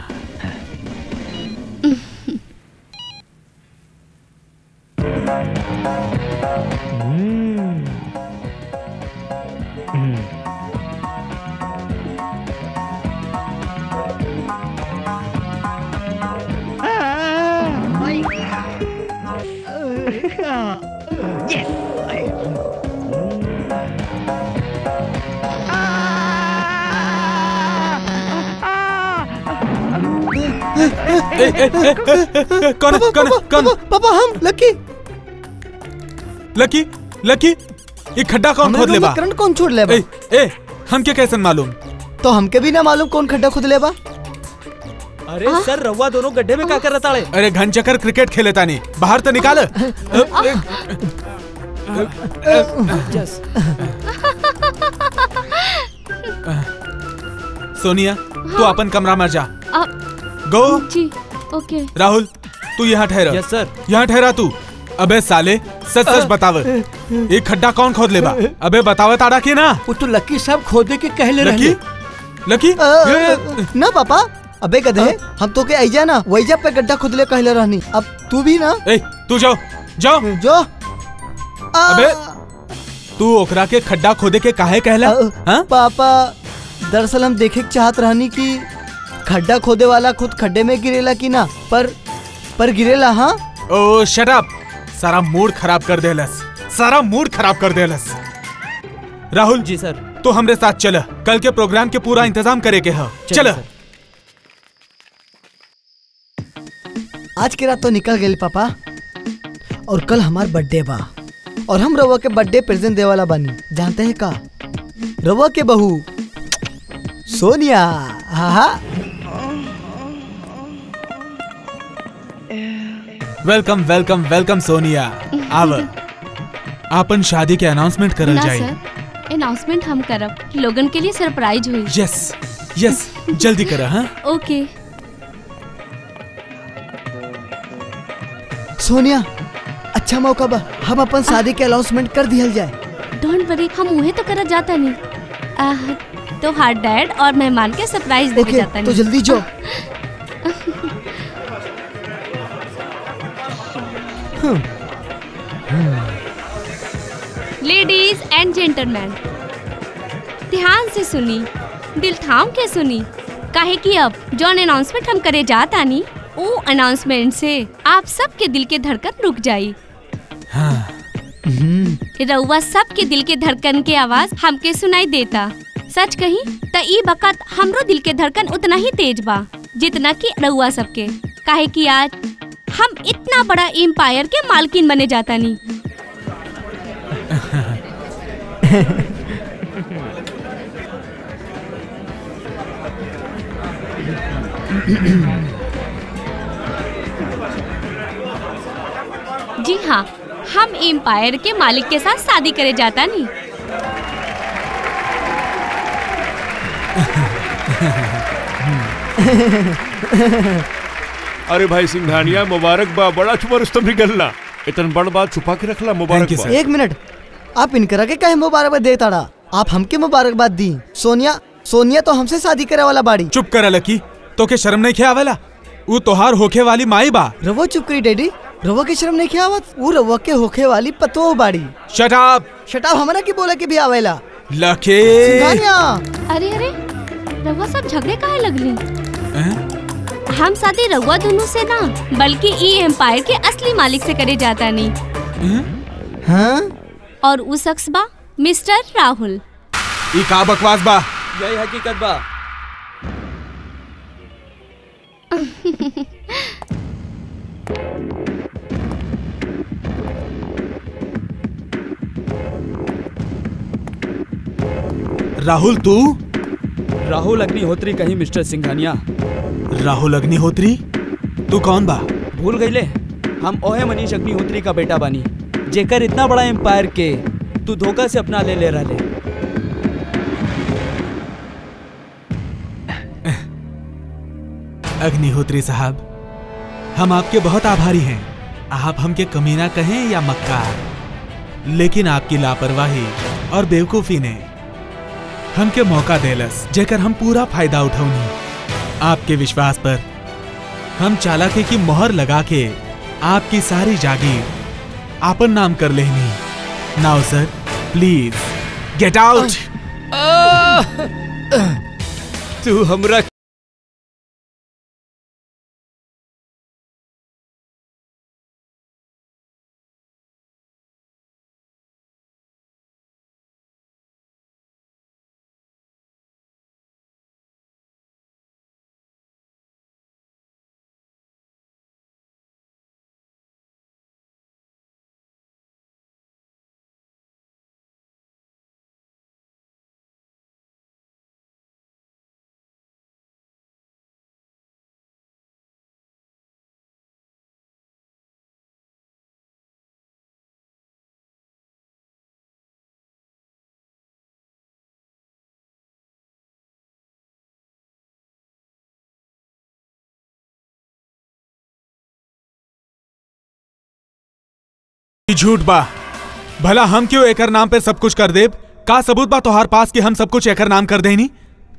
कौन कौन कौन? पापा हम लकी लकी लकी ये खड्डा कौन खोद लेबा? करंट कौन छोड़ लेबा? ए ए हमके कैसे मालूम? तो हमके भी ना मालूम कौन खड्डा खोद लेबा। अरे आ? सर रवा दोनों गड्ढे में क्या कर रहा है? अरे घन चक्कर क्रिकेट खेले तानी बाहर तो निकाल। सोनिया तू अपन कमरा में जा। गो जी ओके। राहुल तू यहाँ ठहरा। Yes sir. यहाँ ठहरा तू। अबे साले सच सच बतावे ये खड्डा कौन खोद लेबा? अबे बतावे ताड़ा के ना। वो तो लकी साहब खोदे के कहले रहे। लकी ना पापा। अबे गधे हम तो के आइजा ना वहीजा पे गड्ढा खोद ले कहले रहनी। अब तू भी ना। ए तू जाओ जाओ जाओ। अबे तू ओकरा के खड्डा खोदे के काहे कहला? पापा दरअसल हम देखे चाहत रहनी की खड्डा खोदे वाला खुद खड्डे में गिरेला की ना। पर पर गिरेला। हाँ ओ शट अप। सारा मूड खराब कर देलस। सारा मूड खराब कर देलस। राहुल जी सर तो हमरे साथ चल। कल के प्रोग्राम के पूरा इंतजाम करे के है। चल आज के रात तो निकल गए पापा और कल हमार बर्थडे बा और हम रवा के बर्थडे प्रेजेंट दे वाला बनी। जानते हैं का रवा के बहू सोनिया। हाहा वेलकम वेलकम वेलकम सोनिया। आव आपन शादी के अनाउंसमेंट करल जाए। अनाउंसमेंट हम करब लोगन के लिए सरप्राइज हुई। यस यस जल्दी करा। हाँ ओके। सोनिया अच्छा मौका बा हम अपन शादी के अनाउंसमेंट कर दिया जाए। डोंट वरी हम उहे तो करा जाता नहीं तो हार्ट डैड और मेहमान के सरप्राइज दे okay, जाता नहीं। तो जल्दी जो लेडीज एंड जेंटलमैन ध्यान से सुनी दिल थाम के सुनी काहे कि अब जॉन अनाउंसमेंट हम करे जाता नहीं वो अनाउंसमेंट से आप सबके दिल के धड़कन रुक जाई। हाँ। रउआ सबके दिल के धड़कन के आवाज हमके सुनाई देता। सच कही तो ई बकत हमरो दिल के धड़कन उतना ही तेज बा जितना कि रउआ सबके। काहे कि आज हम इतना बड़ा एम्पायर के मालकिन बने जाता नहीं। जी हाँ हम एम्पायर के मालिक के साथ शादी करे जाता नहीं। अरे भाई सिंघानिया मुबारक बा। बड़ा छुपा रुस्तम निकलना। इतन बड़ बात छुपा के रखला। मुबारक बा। एक मिनट आप इनकरा के काहे मुबारकबाद दे ताड़ा? आप हमके मुबारकबाद दी। सोनिया सोनिया तो हमसे शादी करे वाला बाड़ी। चुप करा लकी। तो के शर्म नहीं खेआवेला? वो तोहार होखे वाली माई बा। रवो चुप करी डैडी। रवो के शर्म नहीं खेआवत। वो रवो के होखे वाली पतो बाड़ी। Shut up shut up. हमरा की बोला के भी आवेला लकी सिंघानिया। अरे अरे रवो सब झगड़े काहे लगली? हम साथी रउआ दोनों से ना बल्कि ई एम्पायर के असली मालिक से करे जाता नहीं। हाँ? और उस शख्स बा मिस्टर राहुल। ई का बकवास बा? यही हकीकत बा। राहुल तू? राहुल अग्निहोत्री कहीं मिस्टर सिंघानिया। राहुल अग्निहोत्री तू कौन बा? भूल गईले हम ओहे मनीष अग्निहोत्री का बेटा बानी जेकर इतना बड़ा एम्पायर के तू धोखा से अपना ले ले रहा ले। अग्निहोत्री साहब हम आपके बहुत आभारी हैं। आप हमके कमीना कहें या मक्कार लेकिन आपकी लापरवाही और बेवकूफी ने हमके मौका देलस जेकर हम पूरा फायदा उठाऊंगी। आपके विश्वास पर हम चालाकी की मोहर लगा के आपकी सारी जागीर आपन नाम कर लेनी। Now sir please get out. तू हमरा ई झूठ बा। भला हम क्यों एकर नाम पे सब कुछ कर देब? का सबूत बा तोहार पास कि हम सब कुछ एकर नाम कर देनी?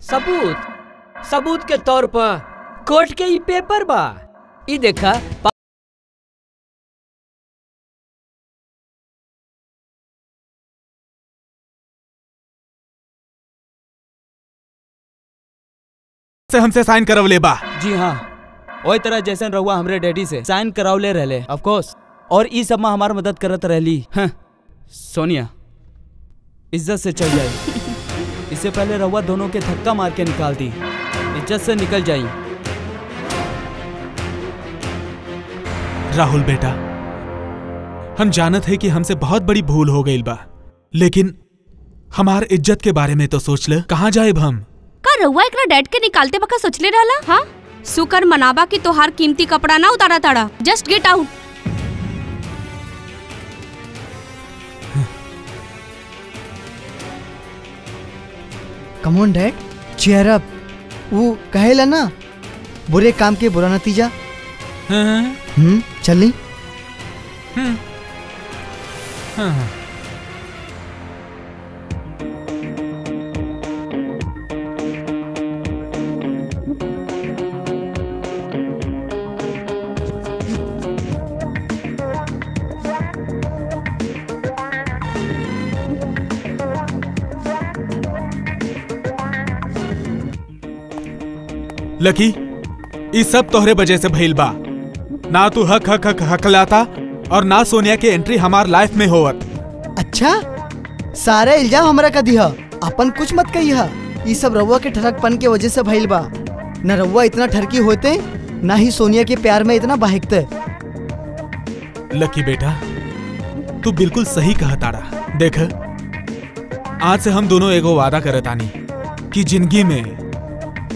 सबूत सबूत के तौर पर कोर्ट के ई पेपर बा। ई देखा से हमसे साइन करवले बा। जी हाँ, ओई तरह जैसन रहुआ हमरे डैडी से साइन करावले रहले। ऑफ कोर्स, और ई सब में हमार मदद करत रहली। हाँ। सोनिया इज्जत से चल जाई। इससे पहले रहुआ दोनों के धक्का मार के निकाल दी। इज्जत से निकल जाई। राहुल बेटा, हम जानत है कि हमसे बहुत बड़ी भूल हो गई बा, लेकिन हमार इज्जत के बारे में तो सोच ले। कहाँ जाएब हम? का रहुआ एकरा डैड के निकालते बखत सोचले रहला? हाँ, शुक्र मनाबा कि तोहार कीमती कपड़ा ना उतारा तारा। Just get out. Come on dad, cheer up. वो कहेला ना, बुरे काम के बुरा नतीजा। हाँ। हम्म, चली। हम्म। हाँ। लकी, इस सब तोहरे वजह से भइल बा। ना तू हक हक हक हकलाता और ना सोनिया के एंट्री हमार लाइफ में होवत। अच्छा, सारा इल्जाम हमरा का दिया, अपन कुछ मत कहिया। ये सब रहुआ के ठरकपन के वजह से भइल बा। ना रहुआ इतना ठरकी होते, ना ही सोनिया के प्यार में इतना बहकते। लकी बेटा, तू बिल्कुल सही कहताड़ा। देख, आज से हम दोनों एगो वादा करतानी कि जिंदगी में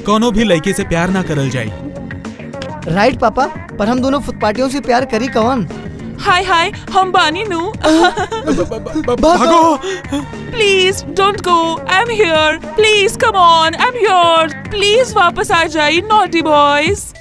कोनो भी लड़की से प्यार ना करल जाए। राइट पापा, पर हम दोनों फुटपाटियों से प्यार करी कौन? हाय हाय, हम बानी नू। भागो। Please don't go, I am here. Please come on, I am yours. Please वापस आ जाइए नॉटी बॉयज।